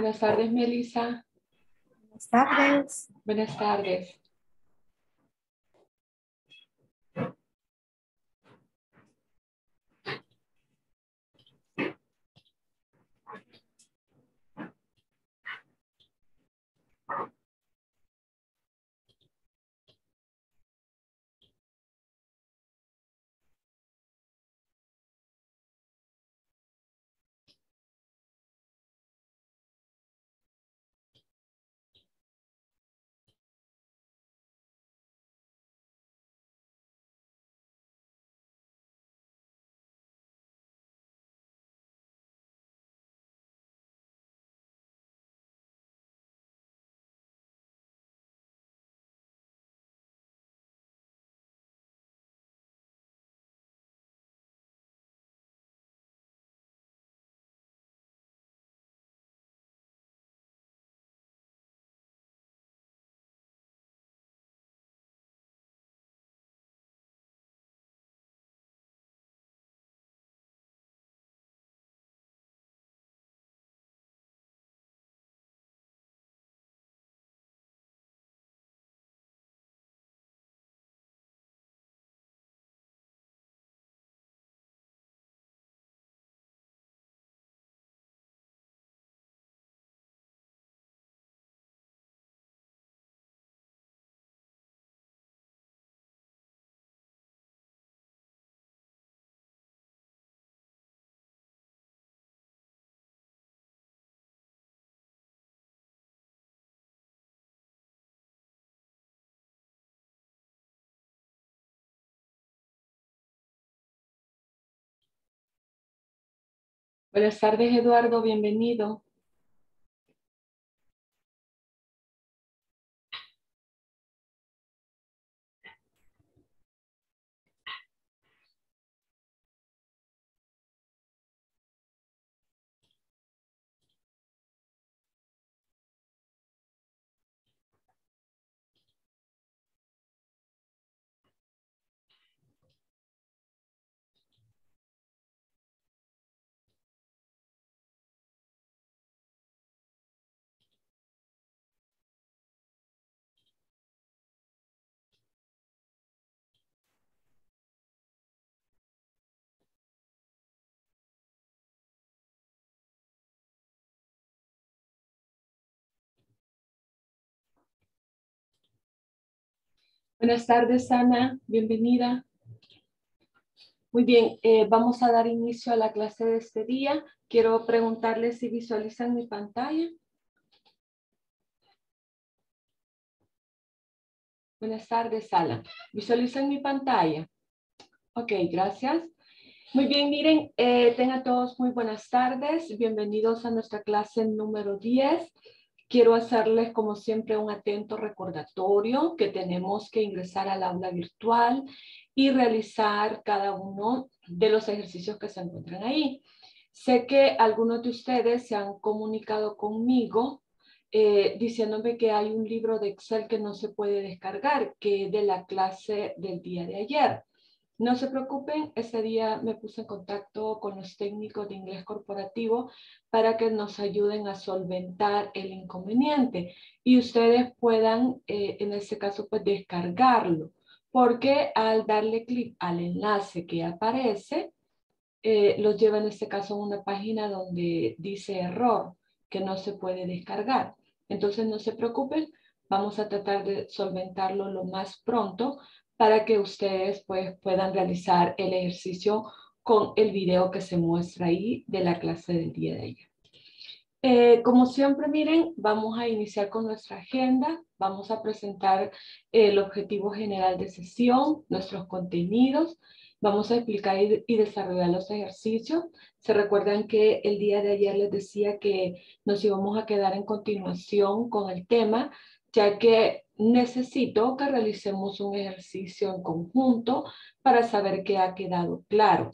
Buenas tardes, Melissa. Buenas tardes. Buenas tardes. Buenas tardes, Eduardo. Bienvenido. Buenas tardes, Ana. Bienvenida. Muy bien, vamos a dar inicio a la clase de este día. Quiero preguntarles si visualizan mi pantalla. Buenas tardes, Ana. ¿Visualizan mi pantalla? Ok, gracias. Muy bien, miren, tengan todos muy buenas tardes. Bienvenidos a nuestra clase número 10. Quiero hacerles, como siempre, un atento recordatorio que tenemos que ingresar al aula virtual y realizar cada uno de los ejercicios que se encuentran ahí. Sé que algunos de ustedes se han comunicado conmigo diciéndome que hay un libro de Excel que no se puede descargar, que es de la clase del día de ayer. No se preocupen, ese día me puse en contacto con los técnicos de inglés corporativo para que nos ayuden a solventar el inconveniente y ustedes puedan, en este caso, pues descargarlo, porque al darle clic al enlace que aparece, los lleva en este caso a una página donde dice error, que no se puede descargar. Entonces no se preocupen, vamos a tratar de solventarlo lo más pronto para que ustedes pues, puedan realizar el ejercicio con el video que se muestra ahí de la clase del día de ayer. Como siempre, miren, vamos a iniciar con nuestra agenda. Vamos a presentar el objetivo general de sesión, nuestros contenidos. Vamos a explicar y desarrollar los ejercicios. Se recuerdan que el día de ayer les decía que nos íbamos a quedar en continuación con el tema, ya que necesito que realicemos un ejercicio en conjunto para saber qué ha quedado claro.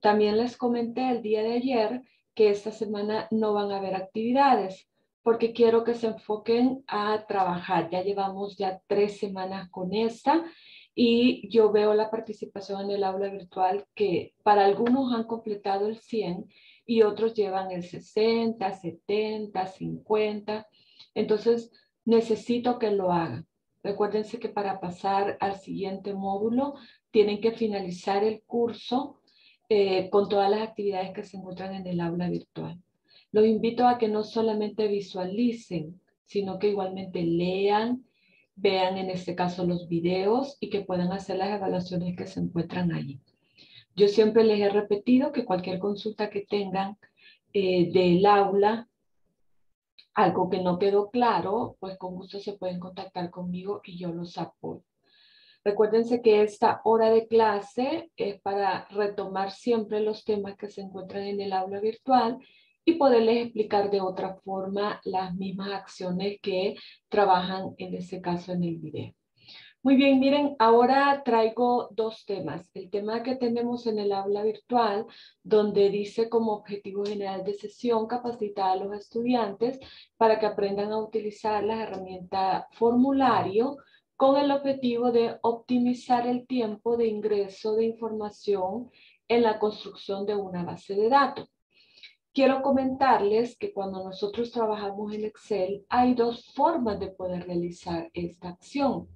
También les comenté el día de ayer que esta semana no van a haber actividades porque quiero que se enfoquen a trabajar. Ya llevamos ya 3 semanas con esta y yo veo la participación en el aula virtual que para algunos han completado el 100 y otros llevan el 60, 70, 50. Entonces, necesito que lo hagan. Recuérdense que para pasar al siguiente módulo tienen que finalizar el curso con todas las actividades que se encuentran en el aula virtual. Los invito a que no solamente visualicen, sino que igualmente lean, vean en este caso los videos y que puedan hacer las evaluaciones que se encuentran allí. Yo siempre les he repetido que cualquier consulta que tengan del aula, algo que no quedó claro, pues con gusto se pueden contactar conmigo y yo los apoyo. Recuérdense que esta hora de clase es para retomar siempre los temas que se encuentran en el aula virtual y poderles explicar de otra forma las mismas acciones que trabajan en este caso en el video. Muy bien, miren, ahora traigo dos temas. El tema que tenemos en el aula virtual, donde dice como objetivo general de sesión, capacitar a los estudiantes para que aprendan a utilizar la herramienta formulario con el objetivo de optimizar el tiempo de ingreso de información en la construcción de una base de datos. Quiero comentarles que cuando nosotros trabajamos en Excel, hay dos formas de poder realizar esta acción.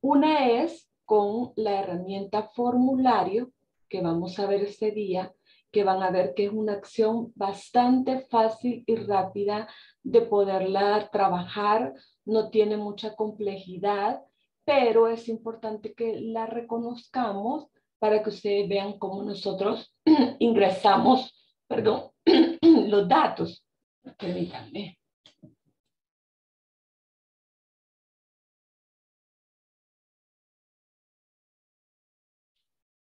Una es con la herramienta formulario, que vamos a ver este día, que van a ver que es una acción bastante fácil y rápida de poderla trabajar, no tiene mucha complejidad, pero es importante que la reconozcamos para que ustedes vean cómo nosotros ingresamos, perdón, los datos. Permítanme.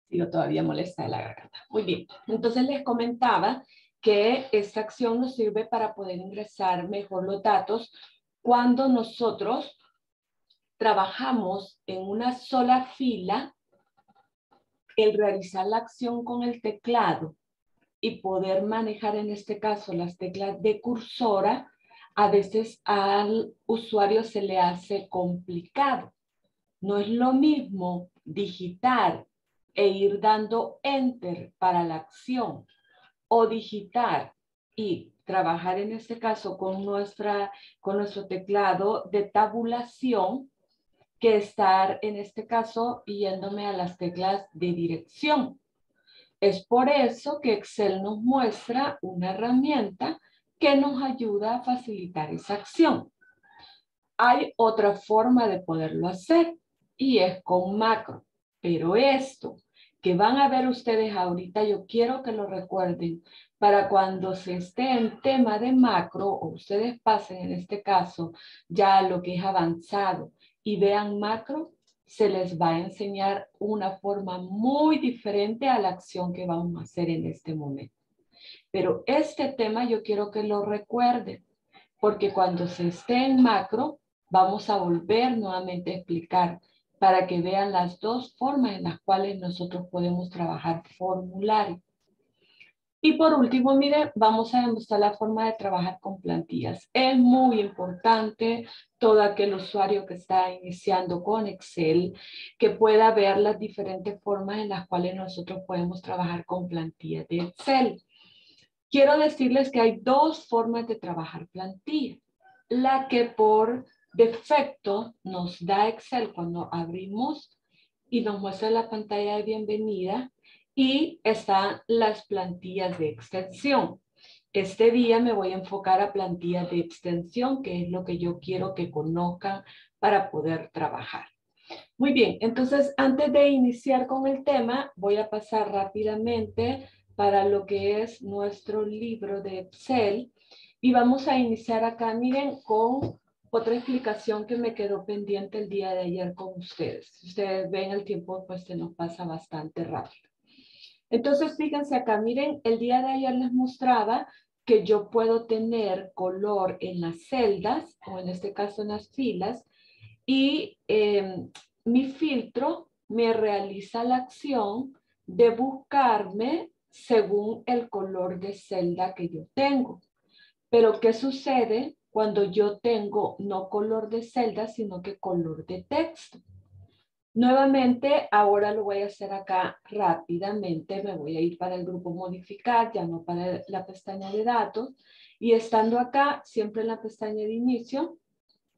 Sigo todavía molesta de la garganta. Muy bien. Entonces les comentaba que esta acción nos sirve para poder ingresar mejor los datos cuando nosotros trabajamos en una sola fila, el realizar la acción con el teclado y poder manejar en este caso las teclas de cursora, a veces al usuario se le hace complicado. No es lo mismo digitar e ir dando enter para la acción o digitar y trabajar en este caso con nuestro teclado de tabulación que estar en este caso yéndome a las teclas de dirección. Es por eso que Excel nos muestra una herramienta que nos ayuda a facilitar esa acción. Hay otra forma de poderlo hacer y es con macro. Pero esto que van a ver ustedes ahorita, yo quiero que lo recuerden para cuando se esté en tema de macro o ustedes pasen en este caso ya lo que es avanzado y vean macro, se les va a enseñar una forma muy diferente a la acción que vamos a hacer en este momento. Pero este tema yo quiero que lo recuerden, porque cuando se esté en macro, vamos a volver nuevamente a explicar para que vean las dos formas en las cuales nosotros podemos trabajar formulario. Y por último, miren, vamos a demostrar la forma de trabajar con plantillas. Es muy importante todo aquel usuario que está iniciando con Excel, que pueda ver las diferentes formas en las cuales nosotros podemos trabajar con plantillas de Excel. Quiero decirles que hay dos formas de trabajar plantilla. La que por defecto nos da Excel cuando abrimos y nos muestra la pantalla de bienvenida y están las plantillas de extensión. Este día me voy a enfocar a plantillas de extensión, que es lo que yo quiero que conozcan para poder trabajar. Muy bien, entonces antes de iniciar con el tema, voy a pasar rápidamente para lo que es nuestro libro de Excel y vamos a iniciar acá, miren, con otra explicación que me quedó pendiente el día de ayer con ustedes. Si ustedes ven el tiempo, pues se nos pasa bastante rápido. Entonces, fíjense acá, miren, el día de ayer les mostraba que yo puedo tener color en las celdas, o en este caso en las filas, y mi filtro me realiza la acción de buscarme según el color de celda que yo tengo. Pero, ¿qué sucede cuando yo tengo no color de celda, sino que color de texto? Nuevamente, ahora lo voy a hacer acá rápidamente. Me voy a ir para el grupo modificar, ya no para la pestaña de datos. Y estando acá, siempre en la pestaña de inicio,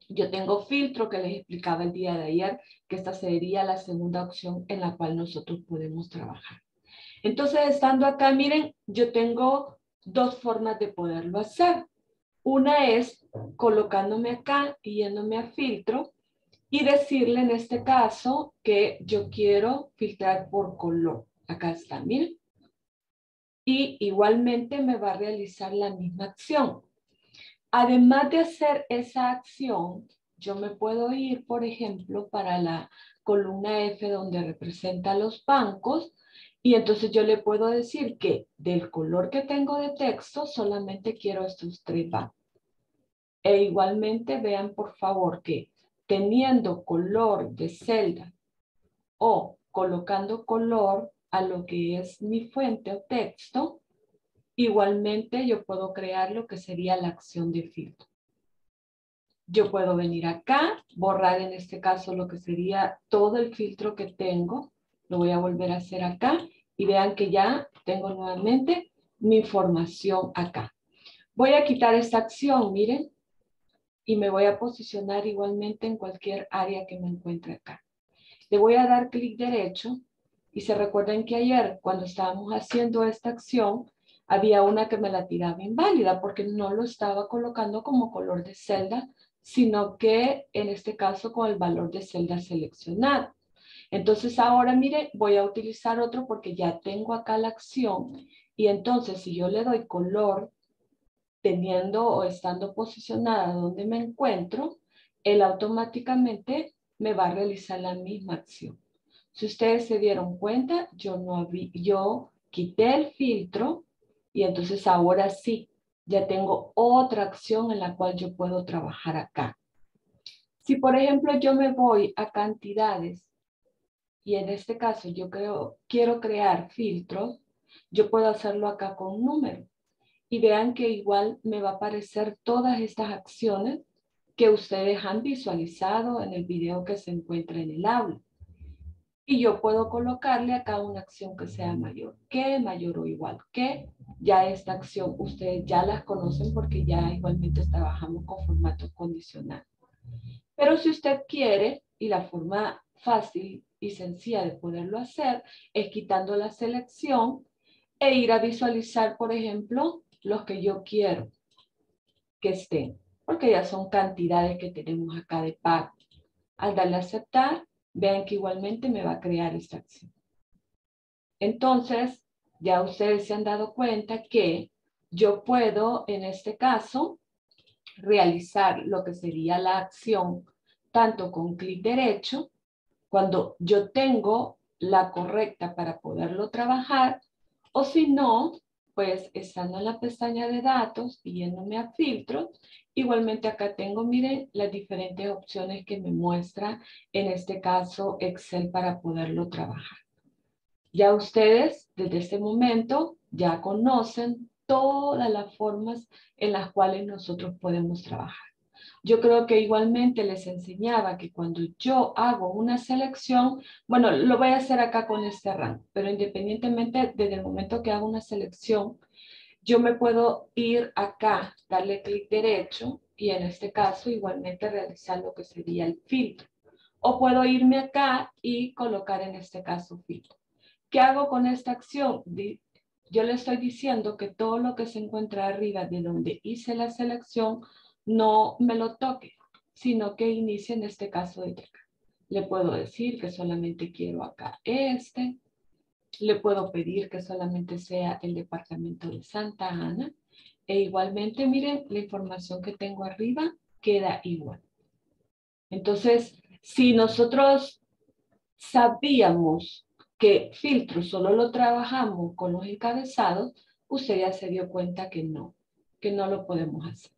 yo tengo filtro que les explicaba el día de ayer, que esta sería la segunda opción en la cual nosotros podemos trabajar. Entonces, estando acá, miren, yo tengo dos formas de poderlo hacer. Una es colocándome acá y yéndome a filtro. Y decirle en este caso que yo quiero filtrar por color. Acá está, miren. Y igualmente me va a realizar la misma acción. Además de hacer esa acción, yo me puedo ir, por ejemplo, para la columna F donde representa los bancos. Y entonces yo le puedo decir que del color que tengo de texto, solamente quiero estos tres bancos. E igualmente vean, por favor, que teniendo color de celda o colocando color a lo que es mi fuente o texto, igualmente yo puedo crear lo que sería la acción de filtro. Yo puedo venir acá, borrar en este caso lo que sería todo el filtro que tengo. Lo voy a volver a hacer acá y vean que ya tengo nuevamente mi información acá. Voy a quitar esta acción, miren. Y me voy a posicionar igualmente en cualquier área que me encuentre acá. Le voy a dar clic derecho. Y se recuerdan que ayer, cuando estábamos haciendo esta acción, había una que me la tiraba inválida porque no lo estaba colocando como color de celda, sino que en este caso con el valor de celda seleccionado. Entonces ahora, mire, voy a utilizar otro porque ya tengo acá la acción. Y entonces si yo le doy color, teniendo o estando posicionada donde me encuentro, él automáticamente me va a realizar la misma acción. Si ustedes se dieron cuenta, yo quité el filtro y entonces ahora sí, ya tengo otra acción en la cual yo puedo trabajar acá. Si por ejemplo yo me voy a cantidades y en este caso yo quiero crear filtros, yo puedo hacerlo acá con números. Y vean que igual me va a aparecer todas estas acciones que ustedes han visualizado en el video que se encuentra en el aula. Y yo puedo colocarle acá una acción que sea mayor o igual que. Ya esta acción ustedes ya las conocen porque ya igualmente trabajamos con formatos condicionales. Pero si usted quiere, y la forma fácil y sencilla de poderlo hacer es quitando la selección e ir a visualizar, por ejemplo, los que yo quiero que estén, porque ya son cantidades que tenemos acá de pago. Al darle a aceptar, vean que igualmente me va a crear esta acción. Entonces, ya ustedes se han dado cuenta que yo puedo, en este caso, realizar lo que sería la acción, tanto con clic derecho, cuando yo tengo la correcta para poderlo trabajar, o si no, pues estando en la pestaña de datos y yéndome a filtros, igualmente acá tengo, miren, las diferentes opciones que me muestra, en este caso Excel, para poderlo trabajar. Ya ustedes, desde este momento, ya conocen todas las formas en las cuales nosotros podemos trabajar. Yo creo que igualmente les enseñaba que cuando yo hago una selección, bueno, lo voy a hacer acá con este rango, pero independientemente desde el momento que hago una selección, yo me puedo ir acá, darle clic derecho y en este caso igualmente realizar lo que sería el filtro. O puedo irme acá y colocar en este caso filtro. ¿Qué hago con esta acción? Yo le estoy diciendo que todo lo que se encuentra arriba de donde hice la selección, no me lo toque, sino que inicie en este caso de acá. Le puedo decir que solamente quiero acá este. Le puedo pedir que solamente sea el departamento de Santa Ana. E igualmente, miren, la información que tengo arriba queda igual. Entonces, si nosotros sabíamos que filtro solo lo trabajamos con los encabezados, usted ya se dio cuenta que no lo podemos hacer.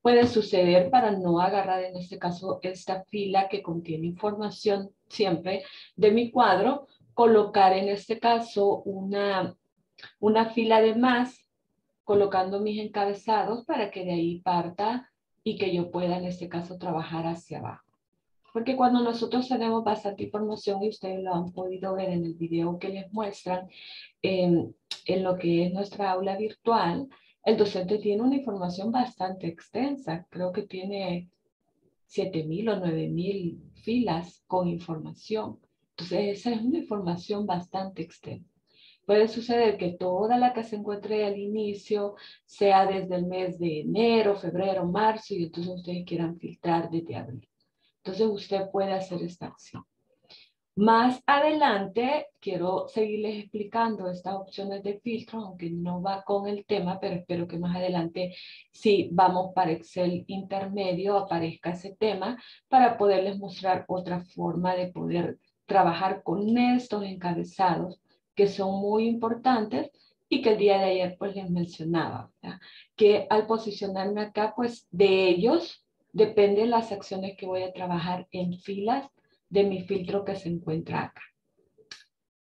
Puede suceder para no agarrar en este caso esta fila que contiene información siempre de mi cuadro, colocar en este caso una fila de más, colocando mis encabezados para que de ahí parta y que yo pueda en este caso trabajar hacia abajo. Porque cuando nosotros tenemos bastante información, y ustedes lo han podido ver en el video que les muestran, en lo que es nuestra aula virtual, el docente tiene una información bastante extensa. Creo que tiene 7,000 o 9,000 filas con información. Entonces, esa es una información bastante extensa. Puede suceder que toda la que se encuentre al inicio sea desde el mes de enero, febrero, marzo, y entonces ustedes quieran filtrar desde abril. Entonces usted puede hacer esta acción. Más adelante quiero seguirles explicando estas opciones de filtro, aunque no va con el tema, pero espero que más adelante, si vamos para Excel intermedio, aparezca ese tema para poderles mostrar otra forma de poder trabajar con estos encabezados que son muy importantes y que el día de ayer pues les mencionaba, ¿verdad? Que al posicionarme acá, pues de ellos depende de las acciones que voy a trabajar en filas de mi filtro que se encuentra acá.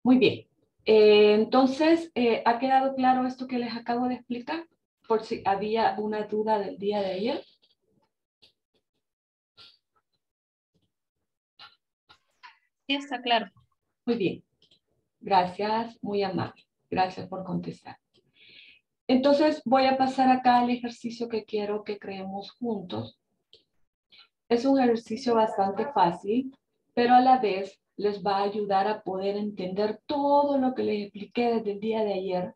Muy bien. Entonces, ¿ha quedado claro esto que les acabo de explicar? Por si había una duda del día de ayer. Sí, está claro. Muy bien. Gracias, muy amable. Gracias por contestar. Entonces, voy a pasar acá al ejercicio que quiero que creemos juntos. Es un ejercicio bastante fácil, pero a la vez les va a ayudar a poder entender todo lo que les expliqué desde el día de ayer.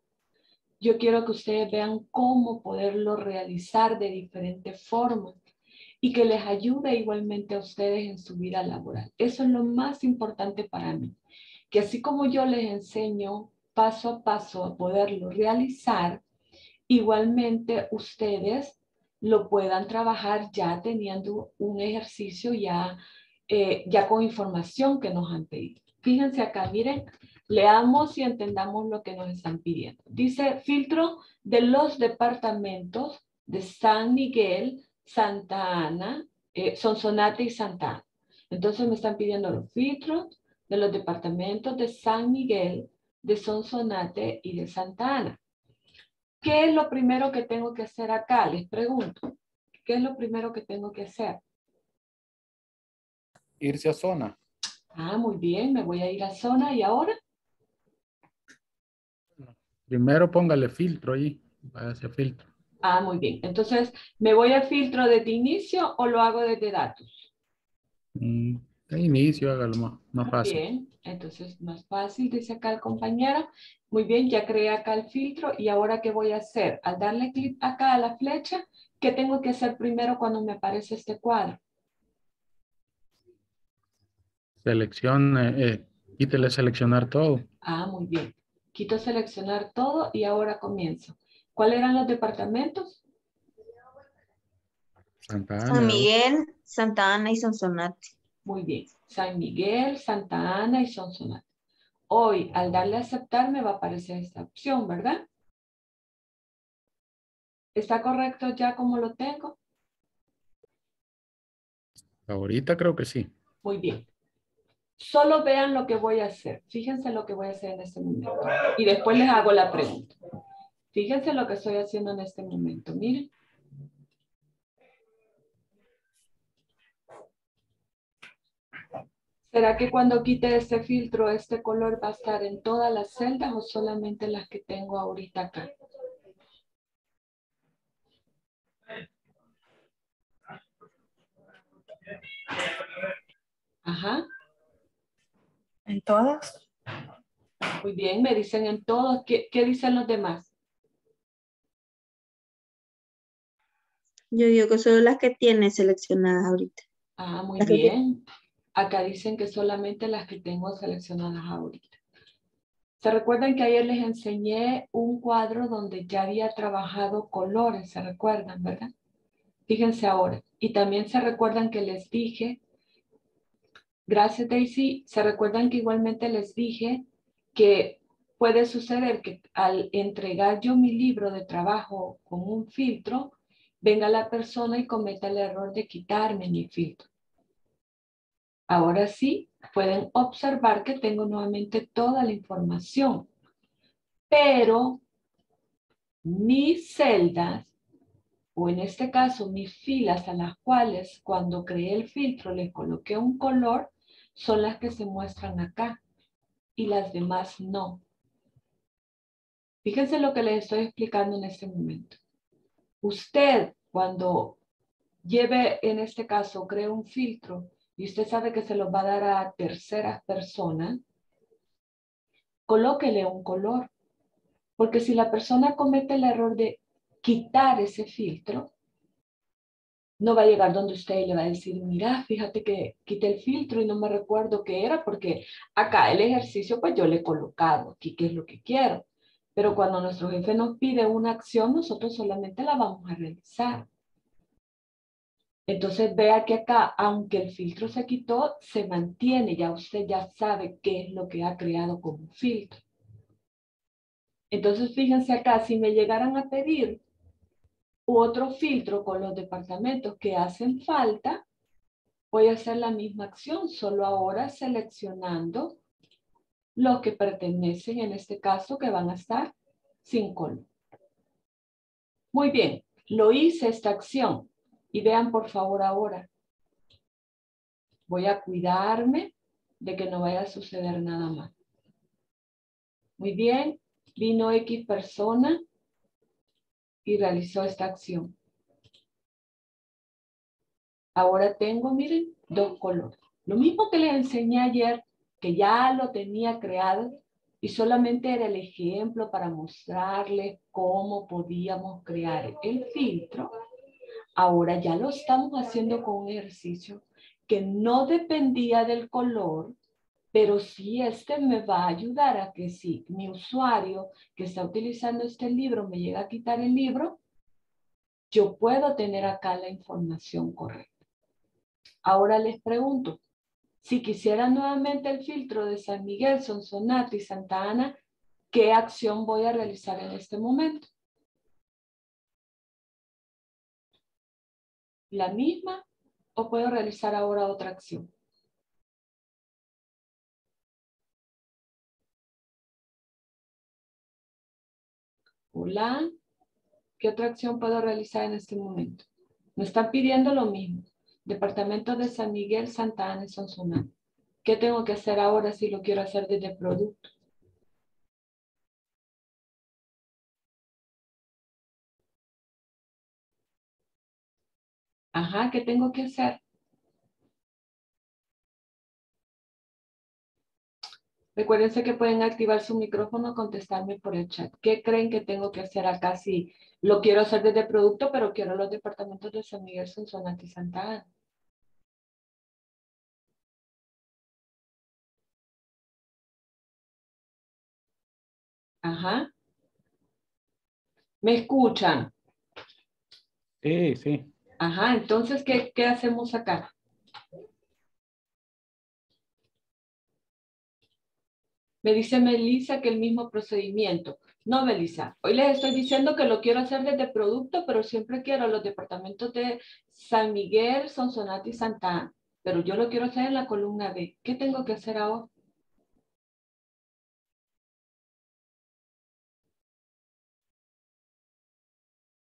Yo quiero que ustedes vean cómo poderlo realizar de diferentes formas y que les ayude igualmente a ustedes en su vida laboral. Eso es lo más importante para mí, que así como yo les enseño paso a paso a poderlo realizar, igualmente ustedes lo puedan trabajar ya teniendo un ejercicio ya con información que nos han pedido. Fíjense acá, miren, leamos y entendamos lo que nos están pidiendo. Dice filtro de los departamentos de San Miguel, Santa Ana, Sonsonate y Santa Ana. Entonces me están pidiendo los filtros de los departamentos de San Miguel, de Sonsonate y de Santa Ana. ¿Qué es lo primero que tengo que hacer acá? Les pregunto. ¿Qué es lo primero que tengo que hacer? Irse a zona. Ah, muy bien. Me voy a ir a zona. ¿Y ahora? Primero póngale filtro ahí. Vaya hacia filtro. Ah, muy bien. Entonces, ¿me voy a filtro desde inicio o lo hago desde datos? De inicio, hágalo más fácil. Bien. Entonces, más fácil, dice acá el compañero. Muy bien, ya creé acá el filtro. ¿Y ahora qué voy a hacer? Al darle clic acá a la flecha, ¿qué tengo que hacer primero cuando me aparece este cuadro? Seleccione, quítele seleccionar todo. Ah, muy bien. Quito seleccionar todo y ahora comienzo. ¿Cuáles eran los departamentos? Santa Ana. San Miguel, Santa Ana y Sonsonate. Muy bien. San Miguel, Santa Ana y Sonsonate. Hoy, al darle a aceptar, me va a aparecer esta opción, ¿verdad? ¿Está correcto ya como lo tengo? Ahorita creo que sí. Muy bien. Solo vean lo que voy a hacer. Fíjense lo que voy a hacer en este momento. Y después les hago la pregunta. Fíjense lo que estoy haciendo en este momento. Miren. ¿Será que cuando quite este filtro, este color va a estar en todas las celdas o solamente las que tengo ahorita acá? Ajá. ¿En todas? Muy bien, me dicen en todas. ¿Qué dicen los demás? Yo digo que solo las que tiene seleccionadas ahorita. Ah, muy bien. Acá dicen que solamente las que tengo seleccionadas ahorita. ¿Se recuerdan que ayer les enseñé un cuadro donde ya había trabajado colores? ¿Se recuerdan, verdad? Fíjense ahora. Y también se recuerdan que les dije, gracias Daisy, se recuerdan que igualmente les dije que puede suceder que al entregar yo mi libro de trabajo con un filtro, venga la persona y cometa el error de quitarme mi filtro. Ahora sí, pueden observar que tengo nuevamente toda la información, pero mis celdas o en este caso mis filas a las cuales cuando creé el filtro les coloqué un color, son las que se muestran acá y las demás no. Fíjense lo que les estoy explicando en este momento. Usted cuando lleve, en este caso, cree un filtro y usted sabe que se lo va a dar a terceras personas, colóquele un color. Porque si la persona comete el error de quitar ese filtro, no va a llegar donde usted y le va a decir, mira, fíjate que quité el filtro y no me recuerdo qué era, porque acá el ejercicio pues yo le he colocado aquí qué es lo que quiero. Pero cuando nuestro jefe nos pide una acción, nosotros solamente la vamos a realizar. Entonces vea que acá, aunque el filtro se quitó, se mantiene. Ya usted ya sabe qué es lo que ha creado como filtro. Entonces fíjense acá, si me llegaran a pedir otro filtro con los departamentos que hacen falta, voy a hacer la misma acción, solo ahora seleccionando los que pertenecen, en este caso, que van a estar sin color. Muy bien, lo hice esta acción y vean por favor ahora. Voy a cuidarme de que no vaya a suceder nada más. Muy bien, vino X persona y realizó esta acción. Ahora tengo, miren, dos colores. Lo mismo que les enseñé ayer, que ya lo tenía creado y solamente era el ejemplo para mostrarles cómo podíamos crear el filtro. Ahora ya lo estamos haciendo con un ejercicio que no dependía del color, pero sí este me va a ayudar a que si mi usuario que está utilizando este libro me llega a quitar el libro, yo puedo tener acá la información correcta. Ahora les pregunto, si quisiera nuevamente el filtro de San Miguel, Sonsonate y Santa Ana, ¿qué acción voy a realizar en este momento? ¿La misma o puedo realizar ahora otra acción? Hola, ¿qué otra acción puedo realizar en este momento? Me están pidiendo lo mismo. Departamento de San Miguel, Santa Ana y Sonsonate. ¿Qué tengo que hacer ahora si lo quiero hacer desde producto? Ajá, ¿qué tengo que hacer? Recuérdense que pueden activar su micrófono, contestarme por el chat. ¿Qué creen que tengo que hacer acá si lo quiero hacer desde producto, pero quiero los departamentos de San Miguel, Sonsonate y Santa Ana? Ajá. ¿Me escuchan? Sí, sí. Ajá, entonces, ¿qué hacemos acá? Me dice Melissa que el mismo procedimiento. No, Melissa, hoy les estoy diciendo que lo quiero hacer desde producto, pero siempre quiero los departamentos de San Miguel, Sonsonate y Santa Ana. Pero yo lo quiero hacer en la columna B. ¿Qué tengo que hacer ahora?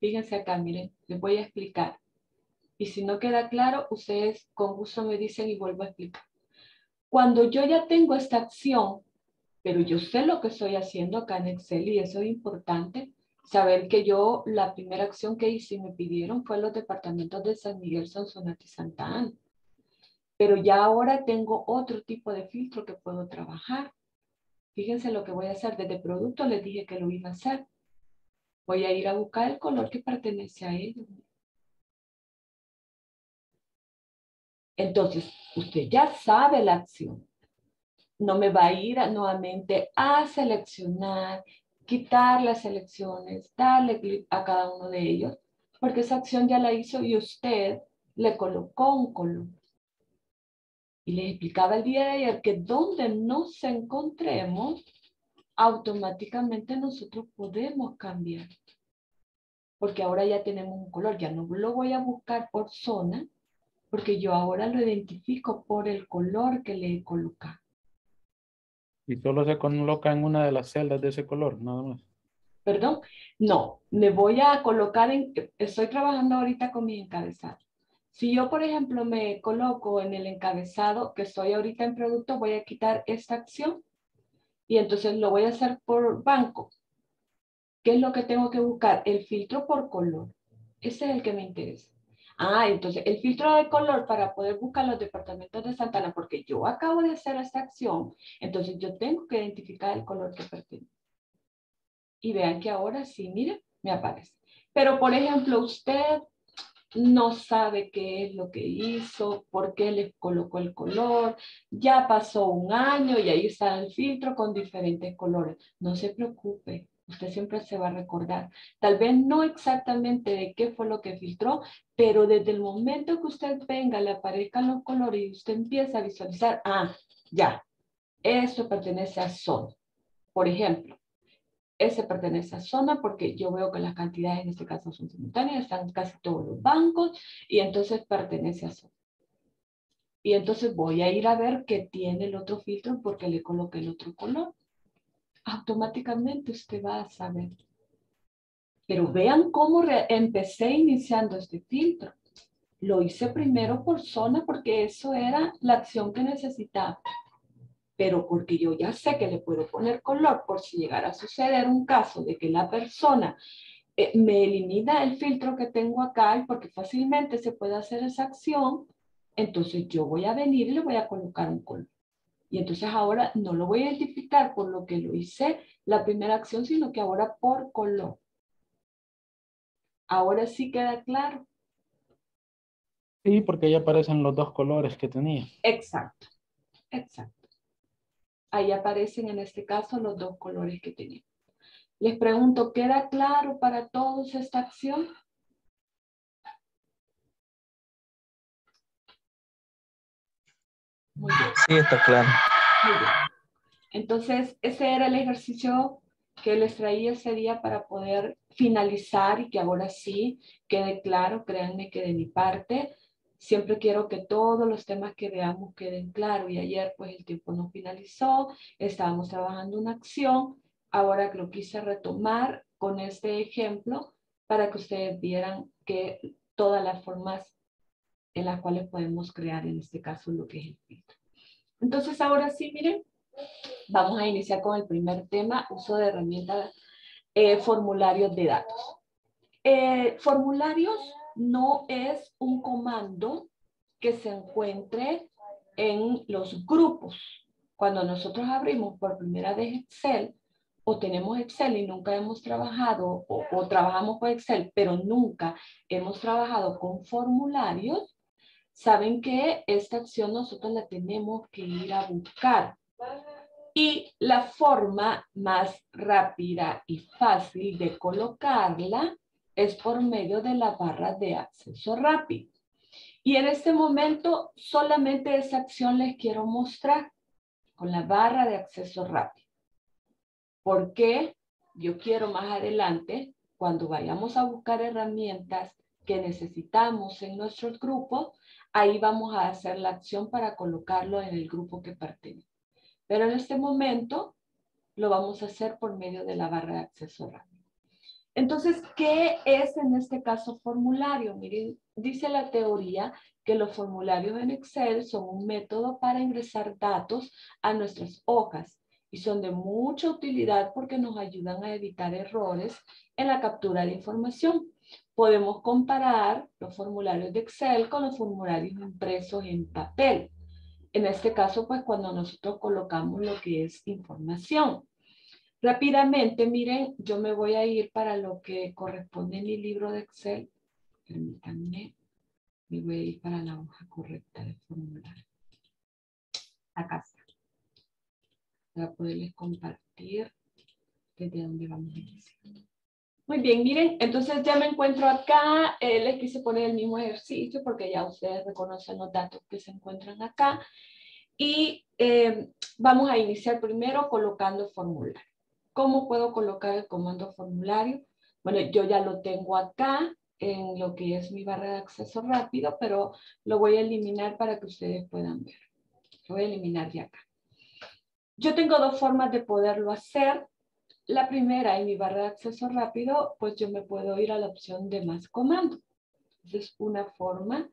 Fíjense acá, miren, les voy a explicar. Y si no queda claro, ustedes con gusto me dicen y vuelvo a explicar. Cuando yo ya tengo esta acción, pero yo sé lo que estoy haciendo acá en Excel y eso es importante, saber que yo la primera acción que hice y me pidieron fue los departamentos de San Miguel, Sonsonate y Santa Ana. Pero ya ahora tengo otro tipo de filtro que puedo trabajar. Fíjense lo que voy a hacer. Desde producto les dije que lo iba a hacer. Voy a ir a buscar el color que pertenece a ellos. Entonces, usted ya sabe la acción. No me va a ir nuevamente a seleccionar, quitar las selecciones, darle clic a cada uno de ellos, porque esa acción ya la hizo y usted le colocó un color. Y les explicaba el día de ayer que donde nos encontremos, automáticamente nosotros podemos cambiar. Porque ahora ya tenemos un color, ya no lo voy a buscar por zona, porque yo ahora lo identifico por el color que le he colocado. Y solo se coloca en una de las celdas de ese color, nada más. perdón, no, me voy a colocar en, estoy trabajando ahorita con mis encabezados. Si yo, por ejemplo, me coloco en el encabezado que estoy ahorita en producto, voy a quitar esta acción y entonces lo voy a hacer por banco. ¿Qué es lo que tengo que buscar? El filtro por color. Ese es el que me interesa. Ah, entonces el filtro de color para poder buscar los departamentos de Santa Ana, porque yo acabo de hacer esta acción, entonces yo tengo que identificar el color que pertenece. Y vean que ahora sí, miren, me aparece. Pero, por ejemplo, usted no sabe qué es lo que hizo, por qué le colocó el color, ya pasó un año y ahí está el filtro con diferentes colores. No se preocupe, usted siempre se va a recordar. Tal vez no exactamente de qué fue lo que filtró, pero desde el momento que usted venga, le aparezcan los colores y usted empieza a visualizar, ah, ya, esto pertenece a zona, por ejemplo. Ese pertenece a zona porque yo veo que las cantidades en este caso son simultáneas, están casi todos los bancos y entonces pertenece a zona. Y entonces voy a ir a ver qué tiene el otro filtro porque le coloqué el otro color. Automáticamente usted va a saber. Pero vean cómo empecé iniciando este filtro. Lo hice primero por zona porque eso era la acción que necesitaba. Pero porque yo ya sé que le puedo poner color por si llegara a suceder un caso de que la persona me elimina el filtro que tengo acá y porque fácilmente se puede hacer esa acción, entonces yo voy a venir y le voy a colocar un color. Y entonces ahora no lo voy a identificar por lo que lo hice la primera acción, sino que ahora por color. Ahora sí queda claro. Sí, porque ya aparecen los dos colores que tenía. Exacto, exacto. Ahí aparecen en este caso los dos colores que tenemos. Les pregunto, ¿queda claro para todos esta acción? Muy bien. Sí, está claro. Muy bien. Entonces, ese era el ejercicio que les traía ese día para poder finalizar y que ahora sí quede claro, créanme que de mi parte... Siempre quiero que todos los temas que veamos queden claros y ayer pues el tiempo no finalizó, estábamos trabajando una acción, ahora lo quise retomar con este ejemplo para que ustedes vieran que todas las formas en las cuales podemos crear en este caso lo que es el filtro. Entonces ahora sí, miren, vamos a iniciar con el primer tema, uso de herramientas, formularios de datos. Formularios no es un comando que se encuentre en los grupos. Cuando nosotros abrimos por primera vez Excel o tenemos Excel y nunca hemos trabajado o trabajamos con Excel, pero nunca hemos trabajado con formularios, saben que esta acción nosotros la tenemos que ir a buscar. Y la forma más rápida y fácil de colocarla es por medio de la barra de acceso rápido. Y en este momento solamente esa acción les quiero mostrar con la barra de acceso rápido. Porque yo quiero más adelante, cuando vayamos a buscar herramientas que necesitamos en nuestros grupos, ahí vamos a hacer la acción para colocarlo en el grupo que pertenece. Pero en este momento lo vamos a hacer por medio de la barra de acceso rápido. Entonces, ¿qué es en este caso formulario? Miren, dice la teoría que los formularios en Excel son un método para ingresar datos a nuestras hojas y son de mucha utilidad porque nos ayudan a evitar errores en la captura de información. Podemos comparar los formularios de Excel con los formularios impresos en papel. En este caso, pues cuando nosotros colocamos lo que es información. Rápidamente, miren, yo me voy a ir para lo que corresponde en mi libro de Excel. Permítanme, me voy a ir para la hoja correcta de formulario. Acá está. Para poderles compartir desde dónde vamos a iniciar. Muy bien, miren, entonces ya me encuentro acá. Les quise poner el mismo ejercicio porque ya ustedes reconocen los datos que se encuentran acá. Y vamos a iniciar primero colocando formulario. ¿Cómo puedo colocar el comando formulario? Bueno, yo ya lo tengo acá en lo que es mi barra de acceso rápido, pero lo voy a eliminar para que ustedes puedan ver. Lo voy a eliminar de acá. Yo tengo dos formas de poderlo hacer. la primera en mi barra de acceso rápido, pues yo me puedo ir a la opción de más comando. Es una forma,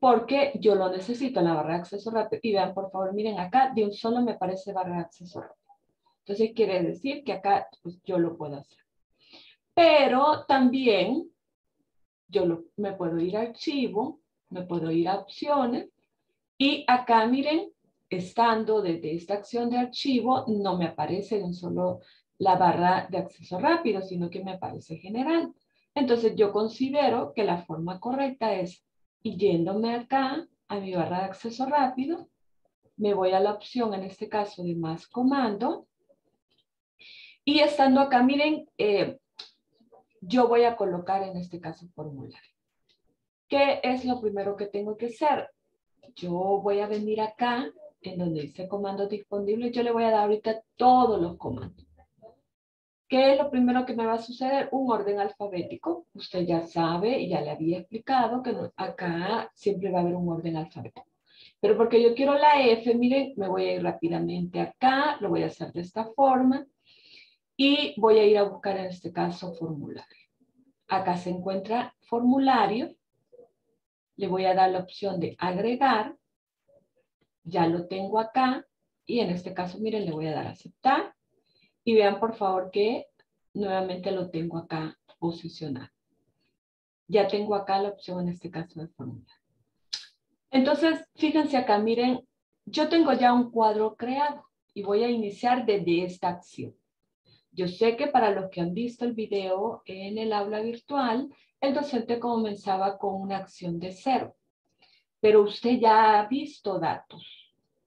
porque yo lo necesito en la barra de acceso rápido. Y vean, por favor, miren acá, de un solo me aparece barra de acceso rápido. Entonces quiere decir que acá pues, yo lo puedo hacer. Pero también yo me puedo ir a archivo, me puedo ir a opciones. Y acá, miren, estando desde esta acción de archivo, no me aparece de un solo la barra de acceso rápido, sino que me aparece general. Entonces yo considero que la forma correcta es yéndome acá a mi barra de acceso rápido, me voy a la opción en este caso de más comando y estando acá, miren, yo voy a colocar en este caso formulario. ¿Qué es lo primero que tengo que hacer? Yo voy a venir acá en donde dice comandos disponibles, yo le voy a dar ahorita todos los comandos. ¿Qué es lo primero que me va a suceder? Un orden alfabético. Usted ya sabe y ya le había explicado que acá siempre va a haber un orden alfabético. Pero porque yo quiero la F, miren, me voy a ir rápidamente acá, lo voy a hacer de esta forma y voy a ir a buscar en este caso formulario. Acá se encuentra formulario. Le voy a dar la opción de agregar. Ya lo tengo acá y en este caso, miren, le voy a dar a aceptar. Y vean, por favor, que nuevamente lo tengo acá posicionado. Ya tengo acá la opción, en este caso, de formulario. Entonces, fíjense acá, miren, yo tengo ya un cuadro creado y voy a iniciar desde esta acción. Yo sé que para los que han visto el video en el aula virtual, el docente comenzaba con una acción de 0. Pero usted ya ha visto datos.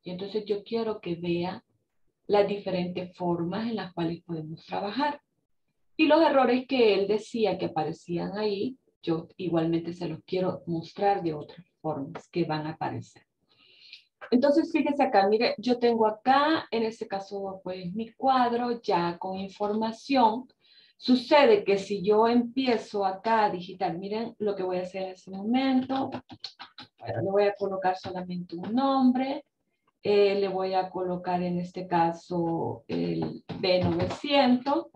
Y entonces yo quiero que vea las diferentes formas en las cuales podemos trabajar. Y los errores que él decía que aparecían ahí, yo igualmente se los quiero mostrar de otras formas que van a aparecer. Entonces, fíjense acá, mire, yo tengo acá, en este caso, pues, mi cuadro ya con información. Sucede que si yo empiezo acá a digitar, miren lo que voy a hacer en este momento. Bueno, le voy a colocar solamente un nombre. Le voy a colocar en este caso el B900.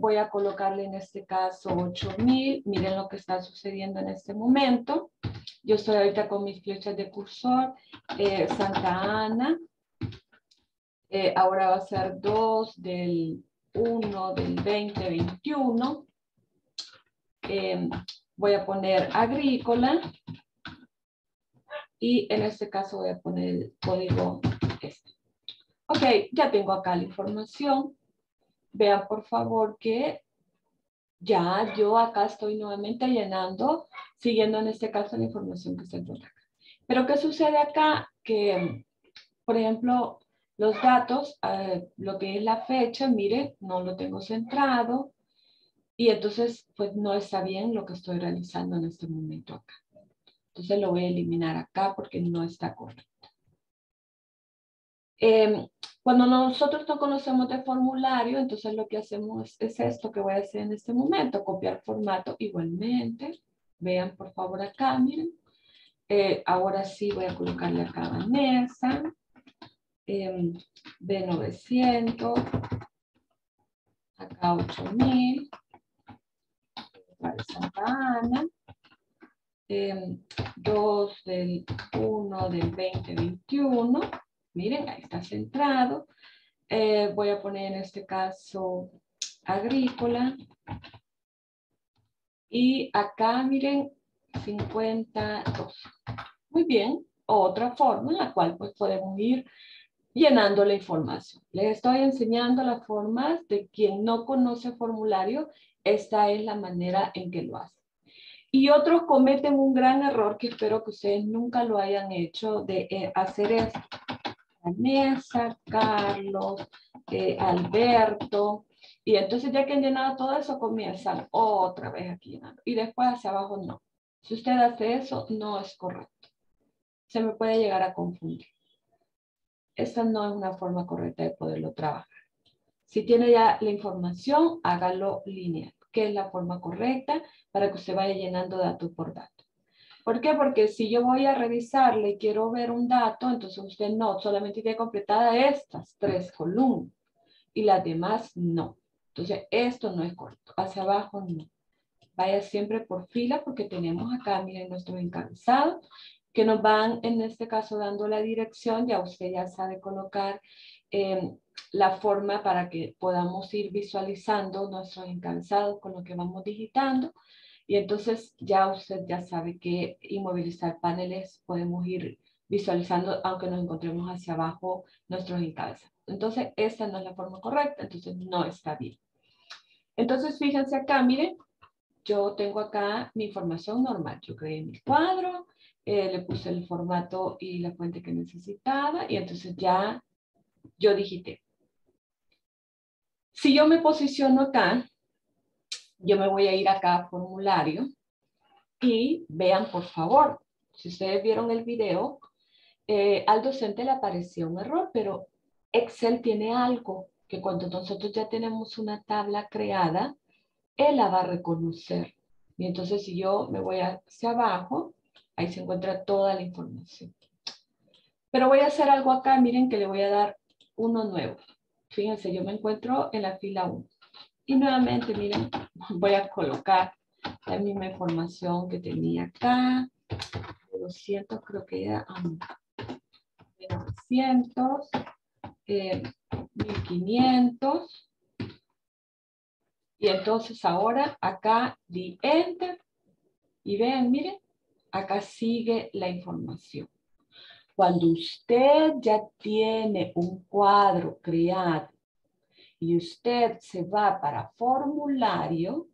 Voy a colocarle en este caso 8000. Miren lo que está sucediendo en este momento. Yo estoy ahorita con mis flechas de cursor. Santa Ana. Ahora va a ser 2 del 1 del 2021. Voy a poner agrícola. Y en este caso voy a poner el código este. Ok, ya tengo acá la información. Vean por favor que ya yo acá estoy nuevamente llenando, siguiendo en este caso la información que se encuentra acá. Pero ¿qué sucede acá? Que, por ejemplo, los datos, lo que es la fecha, miren, no lo tengo centrado. Y entonces, pues no está bien lo que estoy realizando en este momento acá. Entonces lo voy a eliminar acá porque no está correcto. Cuando nosotros no conocemos de formulario, entonces lo que hacemos es esto que voy a hacer en este momento. Copiar formato igualmente. Vean por favor acá, miren. Ahora sí voy a colocarle acá Vanessa. B900. Acá 8000. Para Santa Ana. 2 del 1 del 2021. Miren, ahí está centrado. Voy a poner en este caso agrícola. Y acá, miren, 52. Muy bien. Otra forma en la cual pues, podemos ir llenando la información. Les estoy enseñando las formas de quien no conoce formulario. Esta es la manera en que lo hace. Y otros cometen un gran error que espero que ustedes nunca lo hayan hecho de hacer esto. Vanessa, Carlos, Alberto. Y entonces ya que han llenado todo eso, comienzan otra vez aquí llenando. Y después hacia abajo no. Si usted hace eso, no es correcto. Se me puede llegar a confundir. Esa no es una forma correcta de poderlo trabajar. Si tiene ya la información, hágalo lineal, que es la forma correcta para que usted vaya llenando dato por dato. ¿Por qué? Porque si yo voy a revisarle y quiero ver un dato, entonces usted no, solamente tiene completada estas 3 columnas. y las demás no. Entonces, esto no es corto. Hacia abajo no. Vaya siempre por fila porque tenemos acá, miren, nuestros encabezados que nos van, en este caso, dando la dirección. Ya usted ya sabe colocar la forma para que podamos ir visualizando nuestros encabezados con lo que vamos digitando. Y entonces ya usted ya sabe que inmovilizar paneles podemos ir visualizando aunque nos encontremos hacia abajo nuestros encabezados. Entonces, esta no es la forma correcta, entonces no está bien. Entonces, fíjense acá, miren. Yo tengo acá mi información normal. Yo creé mi cuadro, le puse el formato y la fuente que necesitaba y entonces ya yo digité. Si yo me posiciono acá, yo me voy a ir acá a formulario y vean, por favor, si ustedes vieron el video, al docente le apareció un error, pero Excel tiene algo que cuando nosotros ya tenemos una tabla creada, él la va a reconocer. Y entonces si yo me voy hacia abajo, ahí se encuentra toda la información. Pero voy a hacer algo acá, miren que le voy a dar uno nuevo. Fíjense, yo me encuentro en la fila 1. Y nuevamente, miren, voy a colocar la misma información que tenía acá. 200, creo que era 900, 1500. Y entonces ahora acá di Enter y vean, miren, acá sigue la información. Cuando usted ya tiene un cuadro creado y usted se va para formulario,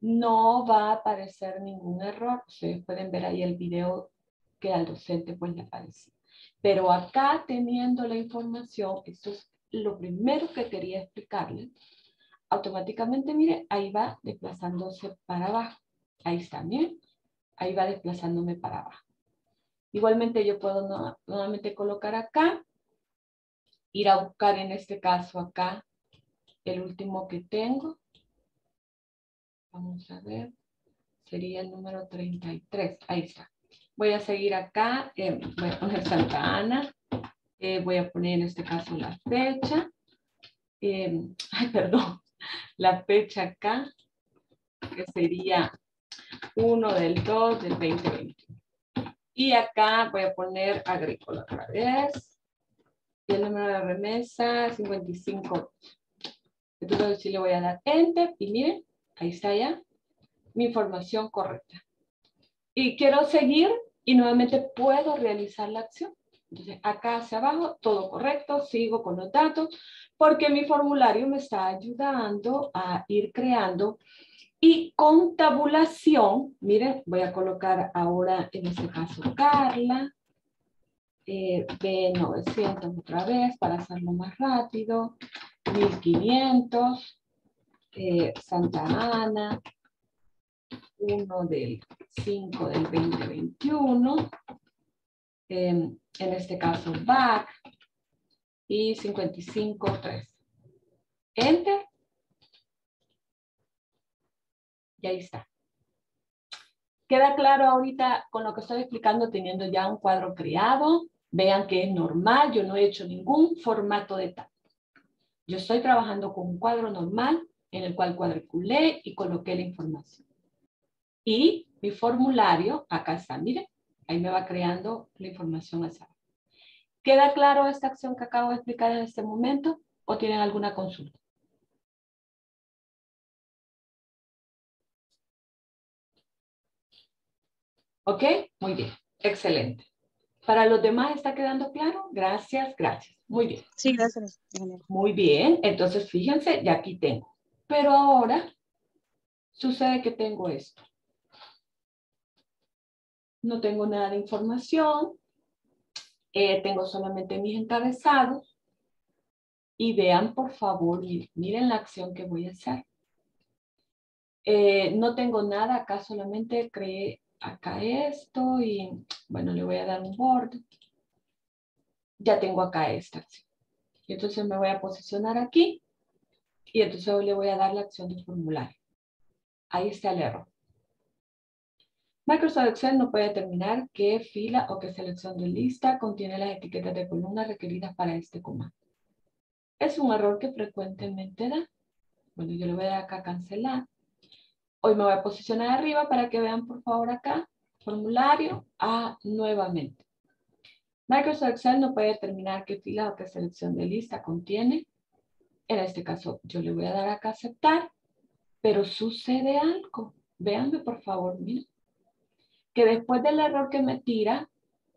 no va a aparecer ningún error. Ustedes pueden ver ahí el video que al docente pues le apareció. Pero acá teniendo la información, esto es lo primero que quería explicarles. Automáticamente, mire, ahí va desplazándose para abajo. Ahí está, bien. Ahí va desplazándome para abajo. Igualmente yo puedo nuevamente colocar acá, ir a buscar en este caso acá el último que tengo. Vamos a ver, sería el número 33. Ahí está. Voy a seguir acá, voy a poner Santa Ana, voy a poner en este caso la fecha. Ay, perdón. La fecha acá, que sería 1 del 2 del 2020. Y acá voy a poner agrícola otra vez. Y el número de remesa, 55. Entonces sí le voy a dar Enter. Y miren, ahí está ya mi información correcta. Y quiero seguir y nuevamente puedo realizar la acción. Entonces acá hacia abajo, todo correcto, sigo con los datos, porque mi formulario me está ayudando a ir creando. Y con tabulación, miren, voy a colocar ahora en este caso Carla, B900 otra vez para hacerlo más rápido, 1500, Santa Ana, 1 del 5 del 2021, en este caso BAC y 55.3. Enter. Y ahí está. Queda claro ahorita con lo que estoy explicando teniendo ya un cuadro creado. Vean que es normal. Yo no he hecho ningún formato de tabla. Yo estoy trabajando con un cuadro normal en el cual cuadriculé y coloqué la información. Y mi formulario, acá está, miren. Ahí me va creando la información hacia abajo. ¿Queda claro esta acción que acabo de explicar en este momento o tienen alguna consulta? ¿Ok? Muy bien. Excelente. ¿Para los demás está quedando claro? Gracias, gracias. Muy bien. Sí, gracias. Muy bien. Entonces, fíjense, ya aquí tengo. Pero ahora sucede que tengo esto. No tengo nada de información, tengo solamente mis encabezados. Y vean, por favor, miren la acción que voy a hacer. No tengo nada acá, solamente creé acá esto y, bueno, le voy a dar un borde. Ya tengo acá esta acción. Y entonces me voy a posicionar aquí y entonces le voy a dar la acción de formulario. Ahí está el error. Microsoft Excel no puede determinar qué fila o qué selección de lista contiene las etiquetas de columna requeridas para este comando. Es un error que frecuentemente da. Bueno, yo le voy a dar acá cancelar. Hoy me voy a posicionar arriba para que vean, por favor, acá. Formulario A nuevamente. Microsoft Excel no puede determinar qué fila o qué selección de lista contiene. En este caso, yo le voy a dar acá aceptar. Pero sucede algo. Véanme, por favor, miren. Que después del error que me tira,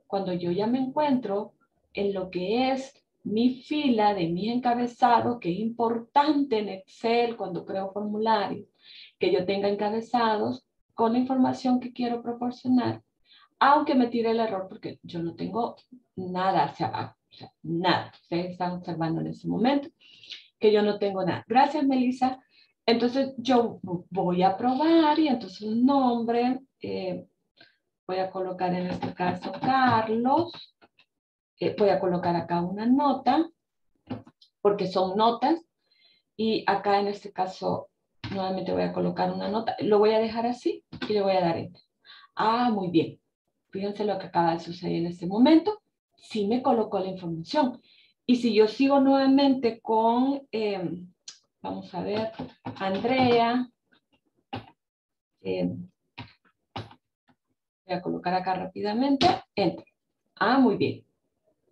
cuando yo ya me encuentro en lo que es mi fila de mis encabezados, que es importante en Excel cuando creo formularios, que yo tenga encabezados con la información que quiero proporcionar, aunque me tire el error porque yo no tengo nada hacia abajo, o sea, nada. Ustedes están observando en ese momento que yo no tengo nada. Gracias, Melissa. Entonces yo voy a probar y entonces un nombre, voy a colocar en este caso Carlos, voy a colocar acá una nota, porque son notas, y acá en este caso nuevamente voy a colocar una nota, lo voy a dejar así y le voy a dar enter. Ah, muy bien. Fíjense lo que acaba de suceder en este momento. Sí me colocó la información. Y si yo sigo nuevamente con, vamos a ver, Andrea, voy a colocar acá rápidamente, enter. Ah, muy bien.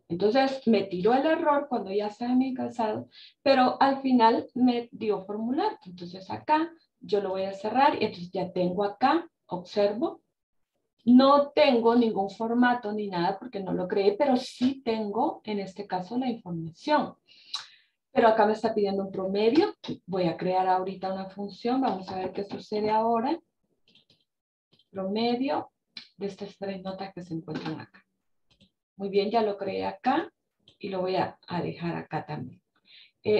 Entonces me tiró el error cuando ya estaba mi calzado, pero al final me dio formular. Entonces acá yo lo voy a cerrar y entonces ya tengo acá, observo. No tengo ningún formato ni nada porque no lo creé, pero sí tengo en este caso la información. Pero acá me está pidiendo un promedio. Voy a crear ahorita una función. Vamos a ver qué sucede ahora. Promedio de estas tres notas que se encuentran acá. Muy bien, ya lo creé acá y lo voy a dejar acá también.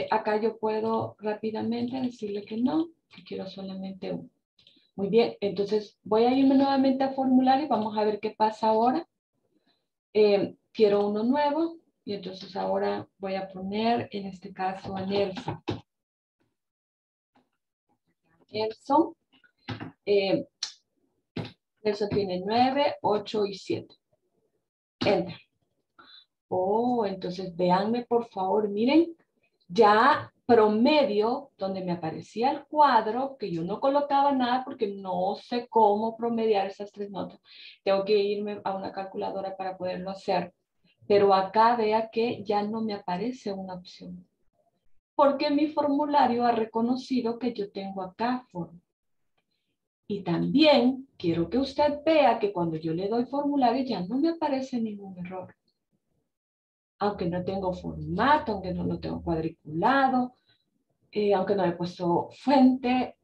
Acá yo puedo rápidamente decirle que no, que quiero solamente uno. Muy bien, entonces voy a irme nuevamente a formulario y vamos a ver qué pasa ahora. Quiero uno nuevo y entonces ahora voy a poner en este caso a Nelson. Nelson, Nelson tiene 9, 8 y 7. Enter. Oh, entonces véanme por favor, miren, ya promedio, donde me aparecía el cuadro, que yo no colocaba nada porque no sé cómo promediar esas tres notas. Tengo que irme a una calculadora para poderlo hacer. Pero acá vea que ya no me aparece una opción. Porque mi formulario ha reconocido que yo tengo acá forma. Y también quiero que usted vea que cuando yo le doy formulario ya no me aparece ningún error. Aunque no tengo formato, aunque no lo tengo cuadriculado, aunque no le he puesto fuente,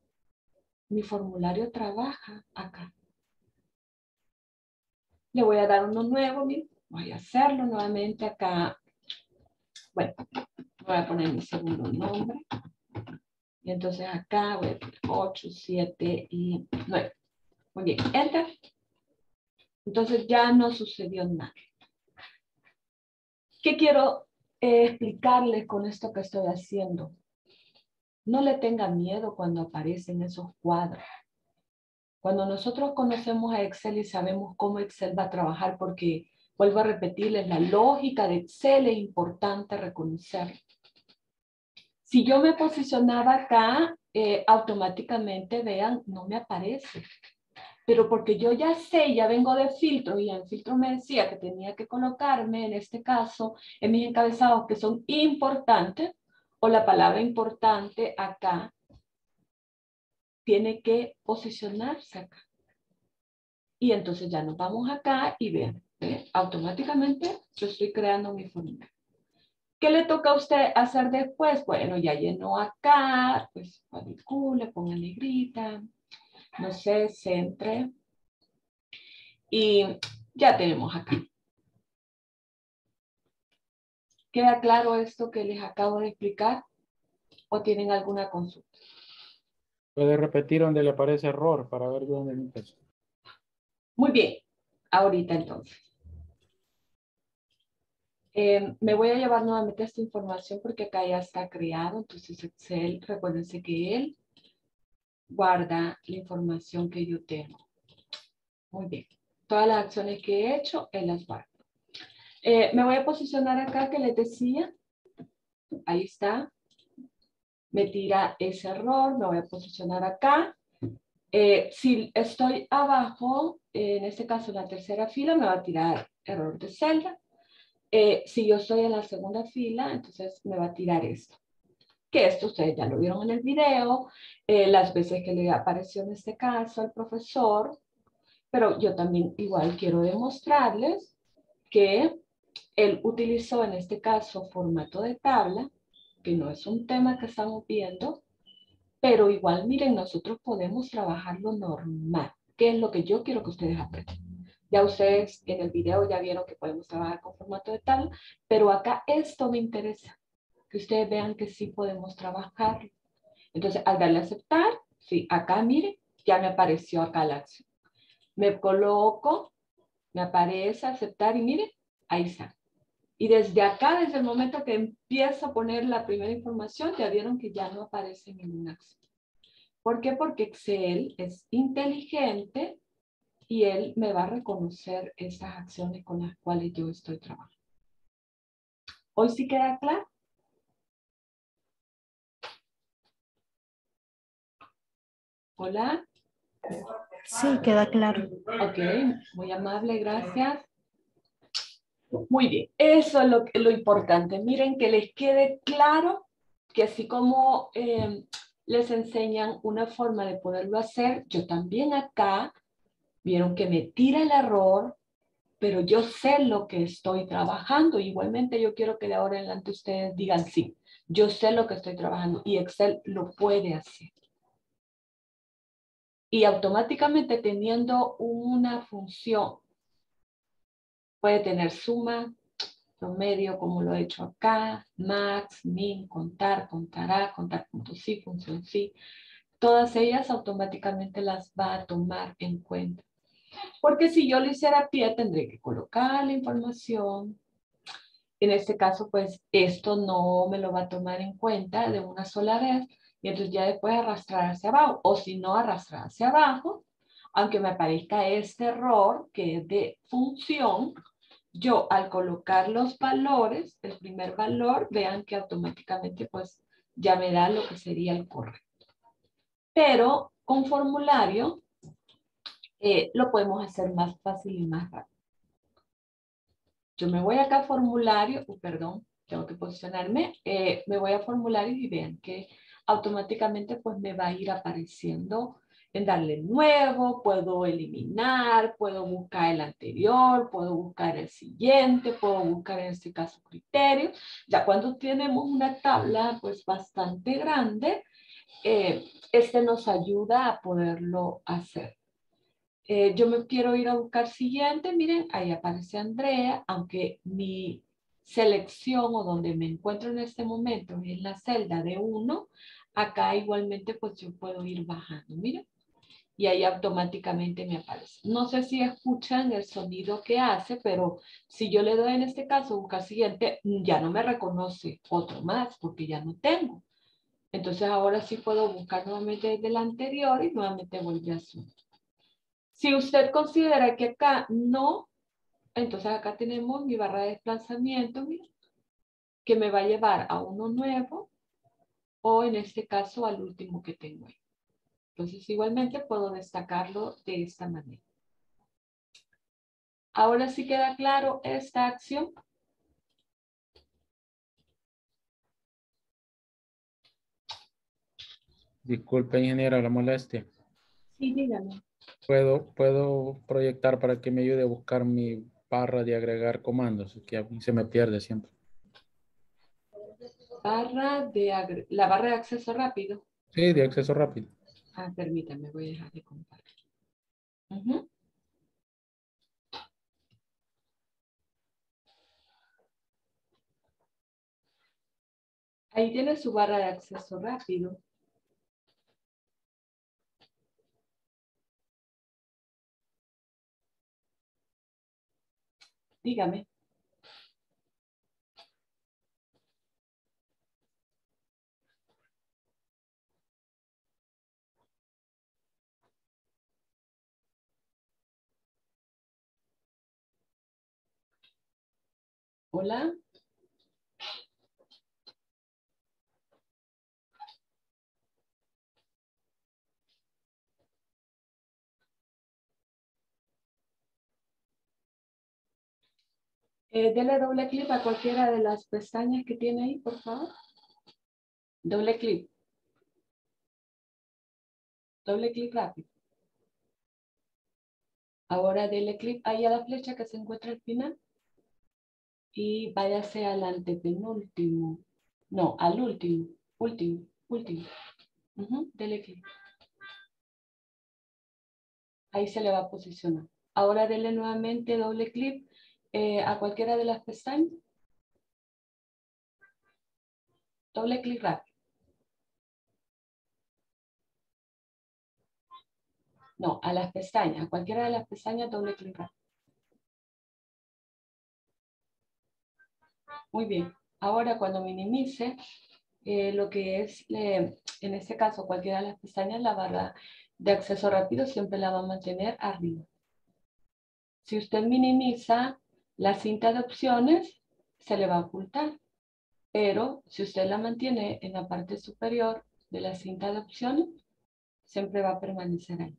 mi formulario trabaja acá. Le voy a dar uno nuevo, miren. Voy a hacerlo nuevamente acá. Bueno, voy a poner mi segundo nombre. Y entonces acá voy a poner 8, 7 y 9. Muy bien, enter. Entonces ya no sucedió nada. ¿Qué quiero explicarles con esto que estoy haciendo? No le tenga miedo cuando aparecen esos cuadros. Cuando nosotros conocemos a Excel y sabemos cómo Excel va a trabajar, porque, vuelvo a repetirles, la lógica de Excel es importante reconocerla. Si yo me posicionaba acá, automáticamente, vean, no me aparece. Pero porque yo ya sé, ya vengo de filtro, y en filtro me decía que tenía que colocarme, en este caso, en mis encabezados que son importantes, o la palabra importante acá, tiene que posicionarse acá. Y entonces ya nos vamos acá y vean, automáticamente yo estoy creando mi formulario. ¿Qué le toca a usted hacer después? Bueno, ya llenó acá, pues cuadricule, ponga negrita, no sé, centre. Y ya tenemos acá. ¿Queda claro esto que les acabo de explicar? ¿O tienen alguna consulta? Puede repetir donde le aparece error para ver dónde me empezó. Muy bien, ahorita entonces. Me voy a llevar nuevamente esta información porque acá ya está creado. Entonces Excel, recuérdense que él guarda la información que yo tengo. Muy bien. Todas las acciones que he hecho, él las guarda. Me voy a posicionar acá que les decía. Ahí está. Me tira ese error. Me voy a posicionar acá. Si estoy abajo, en este caso en la tercera fila, me va a tirar error de celda. Si yo estoy en la segunda fila, entonces me va a tirar esto. Que esto ustedes ya lo vieron en el video, las veces que le apareció en este caso al profesor. Pero yo también igual quiero demostrarles que él utilizó en este caso formato de tabla, que no es un tema que estamos viendo. Pero igual, miren, nosotros podemos trabajar lo normal, que es lo que yo quiero que ustedes aprendan. Ya ustedes en el video ya vieron que podemos trabajar con formato de tabla, pero acá esto me interesa, que ustedes vean que sí podemos trabajar. Entonces, al darle a aceptar, sí, acá, miren, ya me apareció acá la acción. Me coloco, me aparece aceptar y miren, ahí está. Y desde acá, desde el momento que empiezo a poner la primera información, ya vieron que ya no aparece ninguna acción. ¿Por qué? Porque Excel es inteligente y él me va a reconocer estas acciones con las cuales yo estoy trabajando. ¿Hoy sí queda claro? ¿Hola? Sí, queda claro. Ok, muy amable, gracias. Muy bien, eso es lo importante. Miren, que les quede claro que así como les enseñan una forma de poderlo hacer, yo también acá, vieron que me tira el error, pero yo sé lo que estoy trabajando. Igualmente yo quiero que de ahora en adelante ustedes digan sí, yo sé lo que estoy trabajando y Excel lo puede hacer. Y automáticamente teniendo una función, puede tener suma, promedio, como lo he hecho acá, max, min, contar, contará, contar punto sí, función sí. Todas ellas automáticamente las va a tomar en cuenta. Porque si yo lo hiciera a pie, tendré que colocar la información. En este caso, pues, esto no me lo va a tomar en cuenta de una sola vez. Y entonces ya después arrastrar hacia abajo. O si no, arrastrar hacia abajo. Aunque me aparezca este error que es de función, yo al colocar los valores, el primer valor, vean que automáticamente pues ya me da lo que sería el correcto. Pero con formulario lo podemos hacer más fácil y más rápido. Yo me voy acá a formulario, perdón, tengo que posicionarme, me voy a formulario y vean que automáticamente pues me va a ir apareciendo. En darle nuevo, puedo eliminar, puedo buscar el anterior, puedo buscar el siguiente, puedo buscar en este caso criterios. Ya cuando tenemos una tabla pues bastante grande, este nos ayuda a poderlo hacer. Yo me quiero ir a buscar siguiente, miren, ahí aparece Andrea, aunque mi selección o donde me encuentro en este momento es la celda de 1, acá igualmente pues yo puedo ir bajando, miren. Y ahí automáticamente me aparece. No sé si escuchan el sonido que hace, pero si yo le doy en este caso buscar siguiente, ya no me reconoce otro más porque ya no tengo. Entonces ahora sí puedo buscar nuevamente desde el anterior y nuevamente volver a subir. Si usted considera que acá no, entonces acá tenemos mi barra de desplazamiento, miren, que me va a llevar a uno nuevo o en este caso al último que tengo ahí. Entonces, igualmente puedo destacarlo de esta manera. Ahora sí queda claro esta acción. Disculpe, ingeniera, la molestia. Sí, dígame. ¿Puedo proyectar para que me ayude a buscar mi barra de agregar comandos? Que a mí se me pierde siempre. La barra de acceso rápido. Sí, de acceso rápido. Ah, permítame, voy a dejar de compartir. Ahí tiene su barra de acceso rápido. Dígame. Hola. Dele doble clic a cualquiera de las pestañas que tiene ahí, por favor. Doble clic. Doble clic rápido. Ahora dele clic ahí a la flecha que se encuentra al final. Y váyase al antepenúltimo. No, al último. Último. Dele clic. Ahí se le va a posicionar. Ahora dele nuevamente doble clic a cualquiera de las pestañas. Doble clic rápido. No, a las pestañas, a cualquiera de las pestañas, doble clic rápido. Muy bien. Ahora cuando minimice, lo que es, en este caso, cualquiera de las pestañas, la barra de acceso rápido siempre la va a mantener arriba. Si usted minimiza la cinta de opciones, se le va a ocultar. Pero si usted la mantiene en la parte superior de la cinta de opciones, siempre va a permanecer ahí.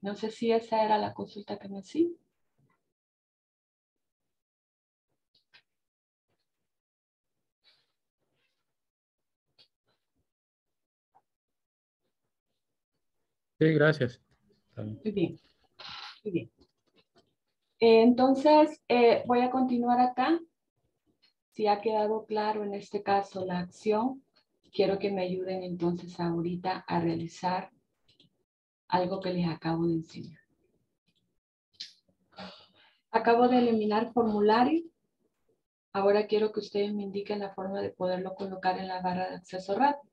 No sé si esa era la consulta que me hacía. Sí, gracias. Muy bien. Muy bien. Entonces, voy a continuar acá. Si ha quedado claro en este caso la acción, quiero que me ayuden entonces ahorita a realizar algo que les acabo de enseñar. Acabo de eliminar formulario. Ahora quiero que ustedes me indiquen la forma de poderlo colocar en la barra de acceso rápido.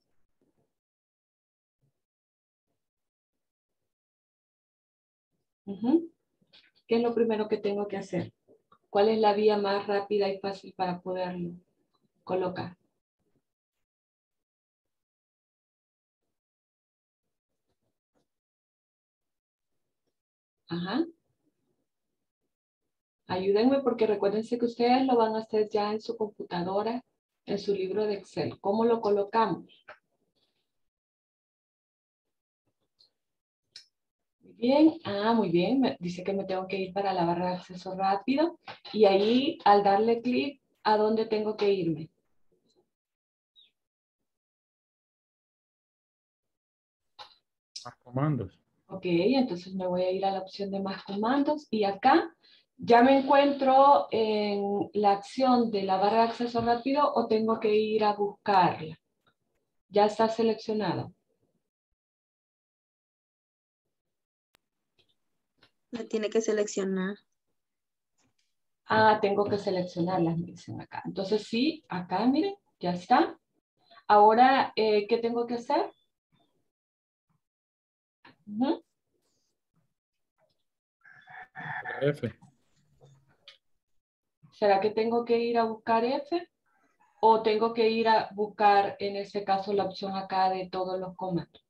¿Qué es lo primero que tengo que hacer? ¿Cuál es la vía más rápida y fácil para poderlo colocar? Ajá. Ayúdenme porque recuérdense que ustedes lo van a hacer ya en su computadora, en su libro de Excel. ¿Cómo lo colocamos? Bien, muy bien, dice que me tengo que ir para la barra de acceso rápido y ahí al darle clic, ¿a dónde tengo que irme? Más comandos. Ok, entonces me voy a ir a la opción de más comandos y acá ya me encuentro en la acción de la barra de acceso rápido o tengo que ir a buscarla. Ya está seleccionada. La tiene que seleccionar. Tengo que seleccionarlas, me dicen acá. Entonces sí, acá miren, ya está. Ahora, ¿qué tengo que hacer? F. ¿Será que tengo que ir a buscar F? ¿O tengo que ir a buscar, en este caso, la opción acá de todos los comandos?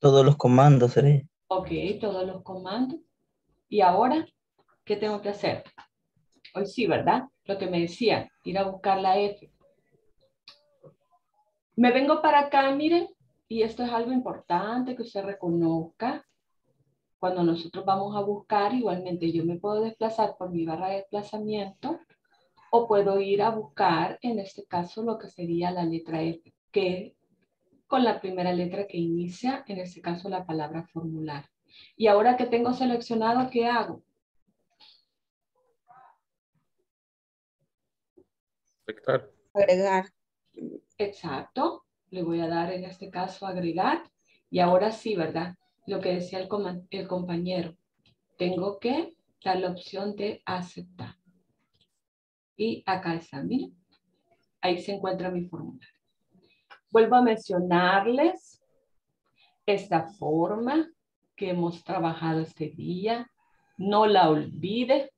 Todos los comandos, sería. Ok, todos los comandos. ¿Y ahora qué tengo que hacer? Hoy sí, ¿verdad? Lo que me decía, ir a buscar la F. Me vengo para acá, miren, y esto es algo importante que usted reconozca. Cuando nosotros vamos a buscar, igualmente yo me puedo desplazar por mi barra de desplazamiento o puedo ir a buscar, en este caso, lo que sería la letra F, que es con la primera letra que inicia, en este caso la palabra formular. Y ahora que tengo seleccionado, ¿qué hago? Agregar. Agregar. Exacto. Le voy a dar en este caso agregar. Y ahora sí, ¿verdad? Lo que decía el compañero. Tengo que dar la opción de aceptar. Y acá está, miren. Ahí se encuentra mi formulario. Vuelvo a mencionarles esta forma que hemos trabajado este día. No la olvide.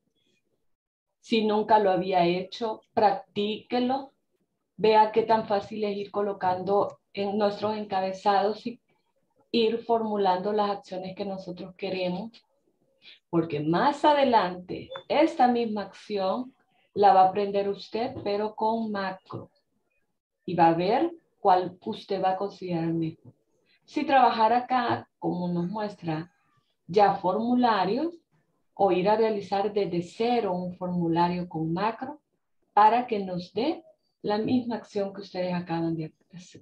Si nunca lo había hecho, practíquelo. Vea qué tan fácil es ir colocando en nuestros encabezados y ir formulando las acciones que nosotros queremos. Porque más adelante, esta misma acción la va a aprender usted, pero con macro. Y va a ver cuál usted va a considerar mejor. Si trabajar acá, como nos muestra ya formularios, o ir a realizar desde cero un formulario con macro para que nos dé la misma acción que ustedes acaban de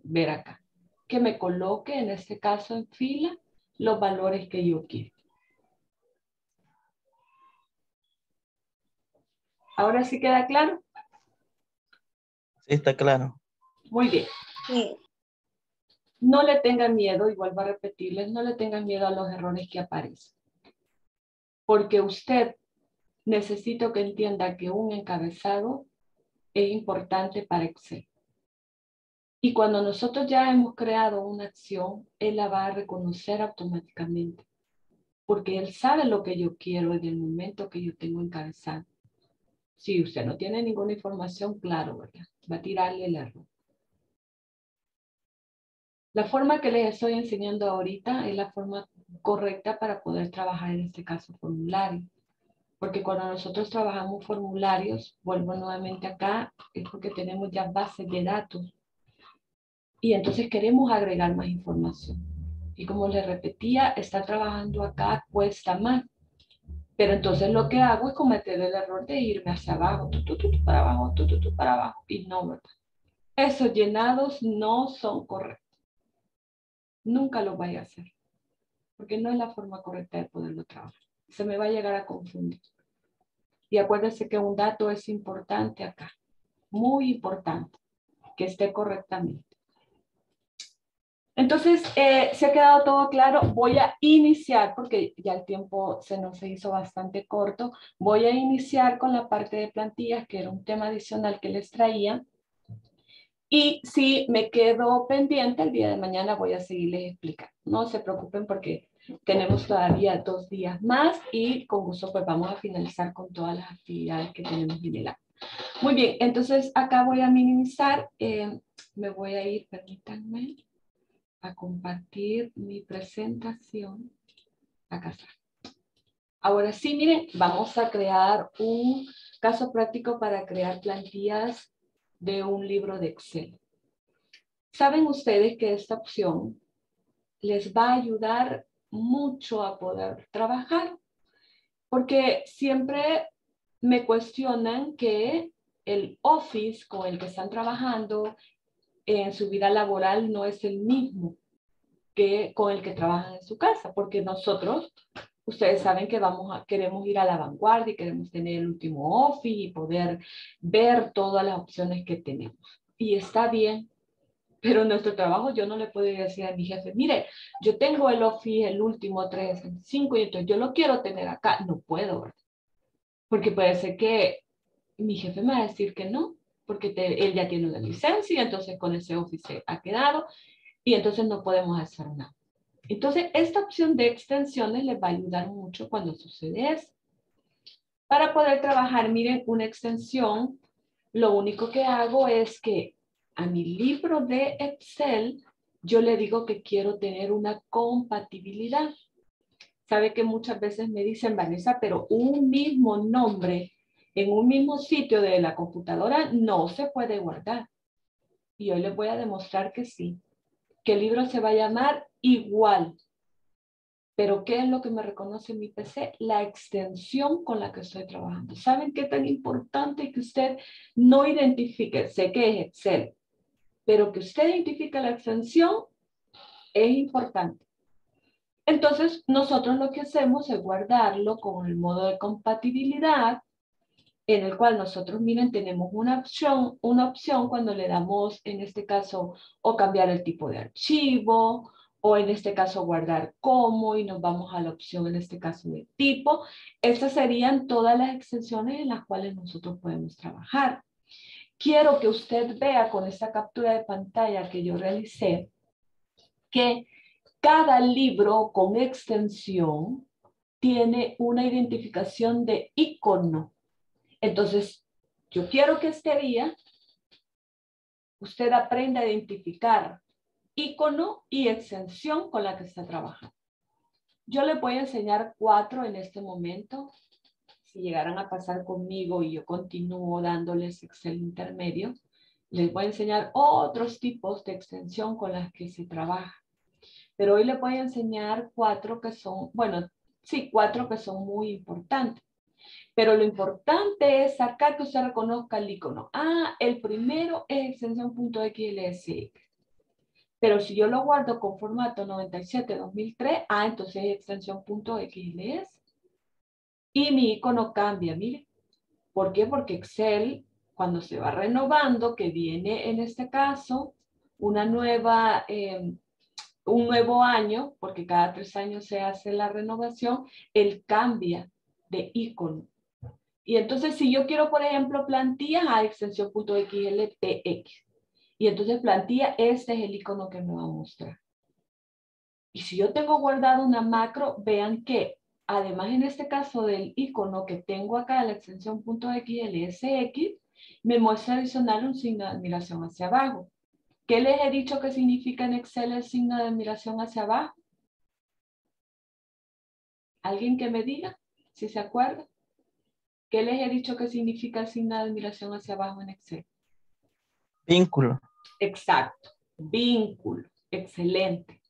ver acá. Que me coloque, en este caso en fila, los valores que yo quiero. ¿Ahora sí queda claro? Sí, está claro. Muy bien. Sí. No le tengan miedo, igual voy a repetirles, no le tengan miedo a los errores que aparecen. Porque usted, necesito que entienda que un encabezado es importante para Excel. Y cuando nosotros ya hemos creado una acción, él la va a reconocer automáticamente. Porque él sabe lo que yo quiero en el momento que yo tengo encabezado. Si usted no tiene ninguna información, claro, ¿verdad? Va a tirarle el error. La forma que les estoy enseñando ahorita es la forma correcta para poder trabajar en este caso formulario. Porque cuando nosotros trabajamos formularios, vuelvo nuevamente acá, es porque tenemos ya bases de datos. Y entonces queremos agregar más información. Y como les repetía, estar trabajando acá cuesta más. Pero entonces lo que hago es cometer el error de irme hacia abajo, para abajo, para abajo. Y no, ¿verdad? Esos llenados no son correctos. Nunca lo vaya a hacer, porque no es la forma correcta de poderlo trabajar. Se me va a llegar a confundir. Y acuérdense que un dato es importante acá, muy importante, que esté correctamente. Entonces, ¿se ha quedado todo claro? Voy a iniciar, porque ya el tiempo se nos hizo bastante corto, voy a iniciar con la parte de plantillas, que era un tema adicional que les traía. Y si me quedo pendiente, el día de mañana voy a seguirles explicando. No se preocupen porque tenemos todavía 2 días más y con gusto pues vamos a finalizar con todas las actividades que tenemos en el app. Muy bien, entonces acá voy a minimizar. Me voy a ir, permítanme, a compartir mi presentación. Acá está. Ahora sí, miren, vamos a crear un caso práctico para crear plantillas de un libro de Excel. Saben ustedes que esta opción les va a ayudar mucho a poder trabajar, porque siempre me cuestionan que el Office con el que están trabajando en su vida laboral no es el mismo que con el que trabajan en su casa, porque nosotros, ustedes saben que queremos ir a la vanguardia y queremos tener el último Office y poder ver todas las opciones que tenemos. Y está bien, pero en nuestro trabajo yo no le puedo decir a mi jefe, mire, yo tengo el Office, el último 365, y entonces yo lo quiero tener acá. No puedo, ¿verdad? Porque puede ser que mi jefe me va a decir que no, porque él ya tiene una licencia y entonces con ese Office se ha quedado y entonces no podemos hacer nada. Entonces, esta opción de extensiones les va a ayudar mucho cuando sucede eso. Para poder trabajar, miren, una extensión, lo único que hago es que a mi libro de Excel, yo le digo que quiero tener una compatibilidad. Sabe que muchas veces me dicen, Vanessa, pero un mismo nombre en un mismo sitio de la computadora no se puede guardar. Y hoy les voy a demostrar que sí. Que el libro se va a llamar igual. Pero ¿qué es lo que me reconoce mi PC? La extensión con la que estoy trabajando. ¿Saben qué tan importante que usted no identifique? Sé que es Excel, pero que usted identifique la extensión es importante. Entonces, nosotros lo que hacemos es guardarlo con el modo de compatibilidad, en el cual nosotros, miren, tenemos una opción cuando le damos, en este caso, o cambiar el tipo de archivo, o en este caso guardar como, y nos vamos a la opción, en este caso, de tipo. Estas serían todas las extensiones en las cuales nosotros podemos trabajar. Quiero que usted vea con esta captura de pantalla que yo realicé, que cada libro con extensión tiene una identificación de icono. Entonces, yo quiero que este día usted aprenda a identificar icono y extensión con la que está trabajando. Yo le voy a enseñar 4 en este momento. Si llegaran a pasar conmigo y yo continúo dándoles Excel intermedio, les voy a enseñar otros tipos de extensión con las que se trabaja. Pero hoy les voy a enseñar 4 que son, bueno, Sí, cuatro que son muy importantes. Pero lo importante es sacar que usted reconozca el icono. Ah, el primero es extensión .xlsx. Pero si yo lo guardo con formato 97-2003, ah, entonces es extensión .xls. Y mi icono cambia, mire. ¿Por qué? Porque Excel, cuando se va renovando, que viene en este caso una nueva... un nuevo año, porque cada 3 años se hace la renovación, él cambia de icono. Y entonces si yo quiero, por ejemplo, plantillas a extensión .xltx. Y entonces plantilla, este es el icono que me va a mostrar. Y si yo tengo guardado una macro, vean que además en este caso del icono que tengo acá, la extensión .xlsx, me muestra adicional un signo de admiración hacia abajo. ¿Qué les he dicho que significa en Excel el signo de admiración hacia abajo? ¿Alguien que me diga? ¿Si se acuerda? ¿Qué les he dicho que significa el signo de admiración hacia abajo en Excel? Vínculo. Exacto. Vínculo. Excelente.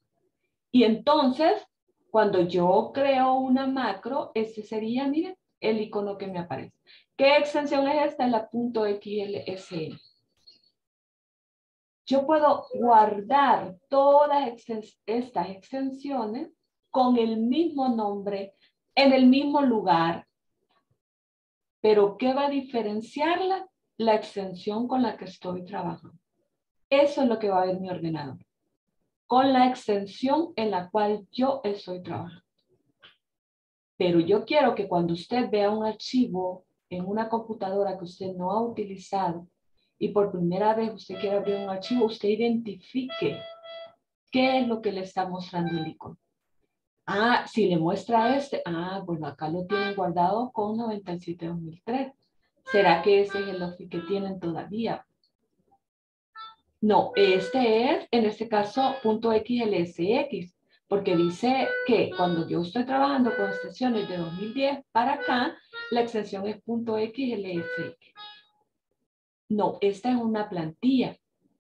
Y entonces, cuando yo creo una macro, este sería, miren, el icono que me aparece. ¿Qué extensión es esta? Es la .xlsl. Yo puedo guardar todas estas extensiones con el mismo nombre, en el mismo lugar. Pero ¿qué va a diferenciarla? La extensión con la que estoy trabajando. Eso es lo que va a ver mi ordenador. Con la extensión en la cual yo estoy trabajando. Pero yo quiero que cuando usted vea un archivo en una computadora que usted no ha utilizado, y por primera vez usted quiere abrir un archivo, usted identifique qué es lo que le está mostrando el icono. Ah, si le muestra este, ah, bueno, acá lo tienen guardado con 97-2003. ¿Será que ese es el Office que tienen todavía? No, este es, en este caso, .xlsx, porque dice que cuando yo estoy trabajando con extensiones de 2010 para acá, la extensión es .xlsx. No, esta es una plantilla,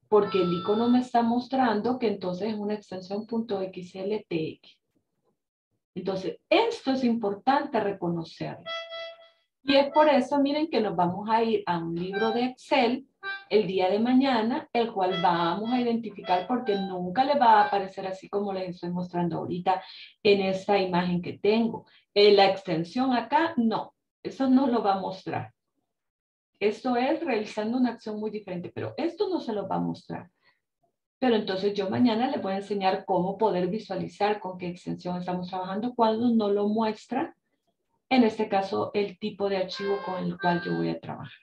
porque el icono me está mostrando que entonces es una extensión .xltx. Entonces, esto es importante reconocerlo. Y es por eso, miren, que nos vamos a ir a un libro de Excel el día de mañana, el cual vamos a identificar porque nunca les va a aparecer así como les estoy mostrando ahorita en esta imagen que tengo. La extensión acá, no, eso no lo va a mostrar. Esto es realizando una acción muy diferente, pero esto no se lo va a mostrar. Pero entonces yo mañana les voy a enseñar cómo poder visualizar con qué extensión estamos trabajando cuando no lo muestra, en este caso, el tipo de archivo con el cual yo voy a trabajar.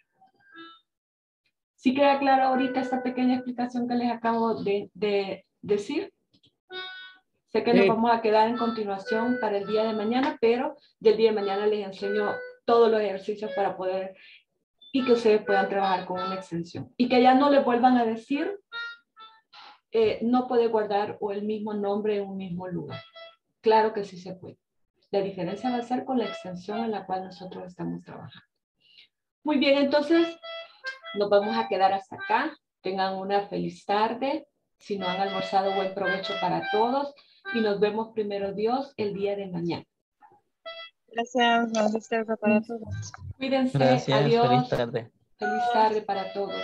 ¿Sí queda claro ahorita esta pequeña explicación que les acabo de decir? Sé que sí. Nos vamos a quedar en continuación para el día de mañana, pero del día de mañana les enseño todos los ejercicios para poder... y que ustedes puedan trabajar con una extensión. Y que ya no les vuelvan a decir, no puede guardar o el mismo nombre en un mismo lugar. Claro que sí se puede. La diferencia va a ser con la extensión en la cual nosotros estamos trabajando. Muy bien, entonces, nos vamos a quedar hasta acá. Tengan una feliz tarde. Si no han almorzado, buen provecho para todos. Y nos vemos primero Dios el día de mañana. Gracias, gracias para todos. Cuídense, gracias, adiós. Feliz tarde para todos.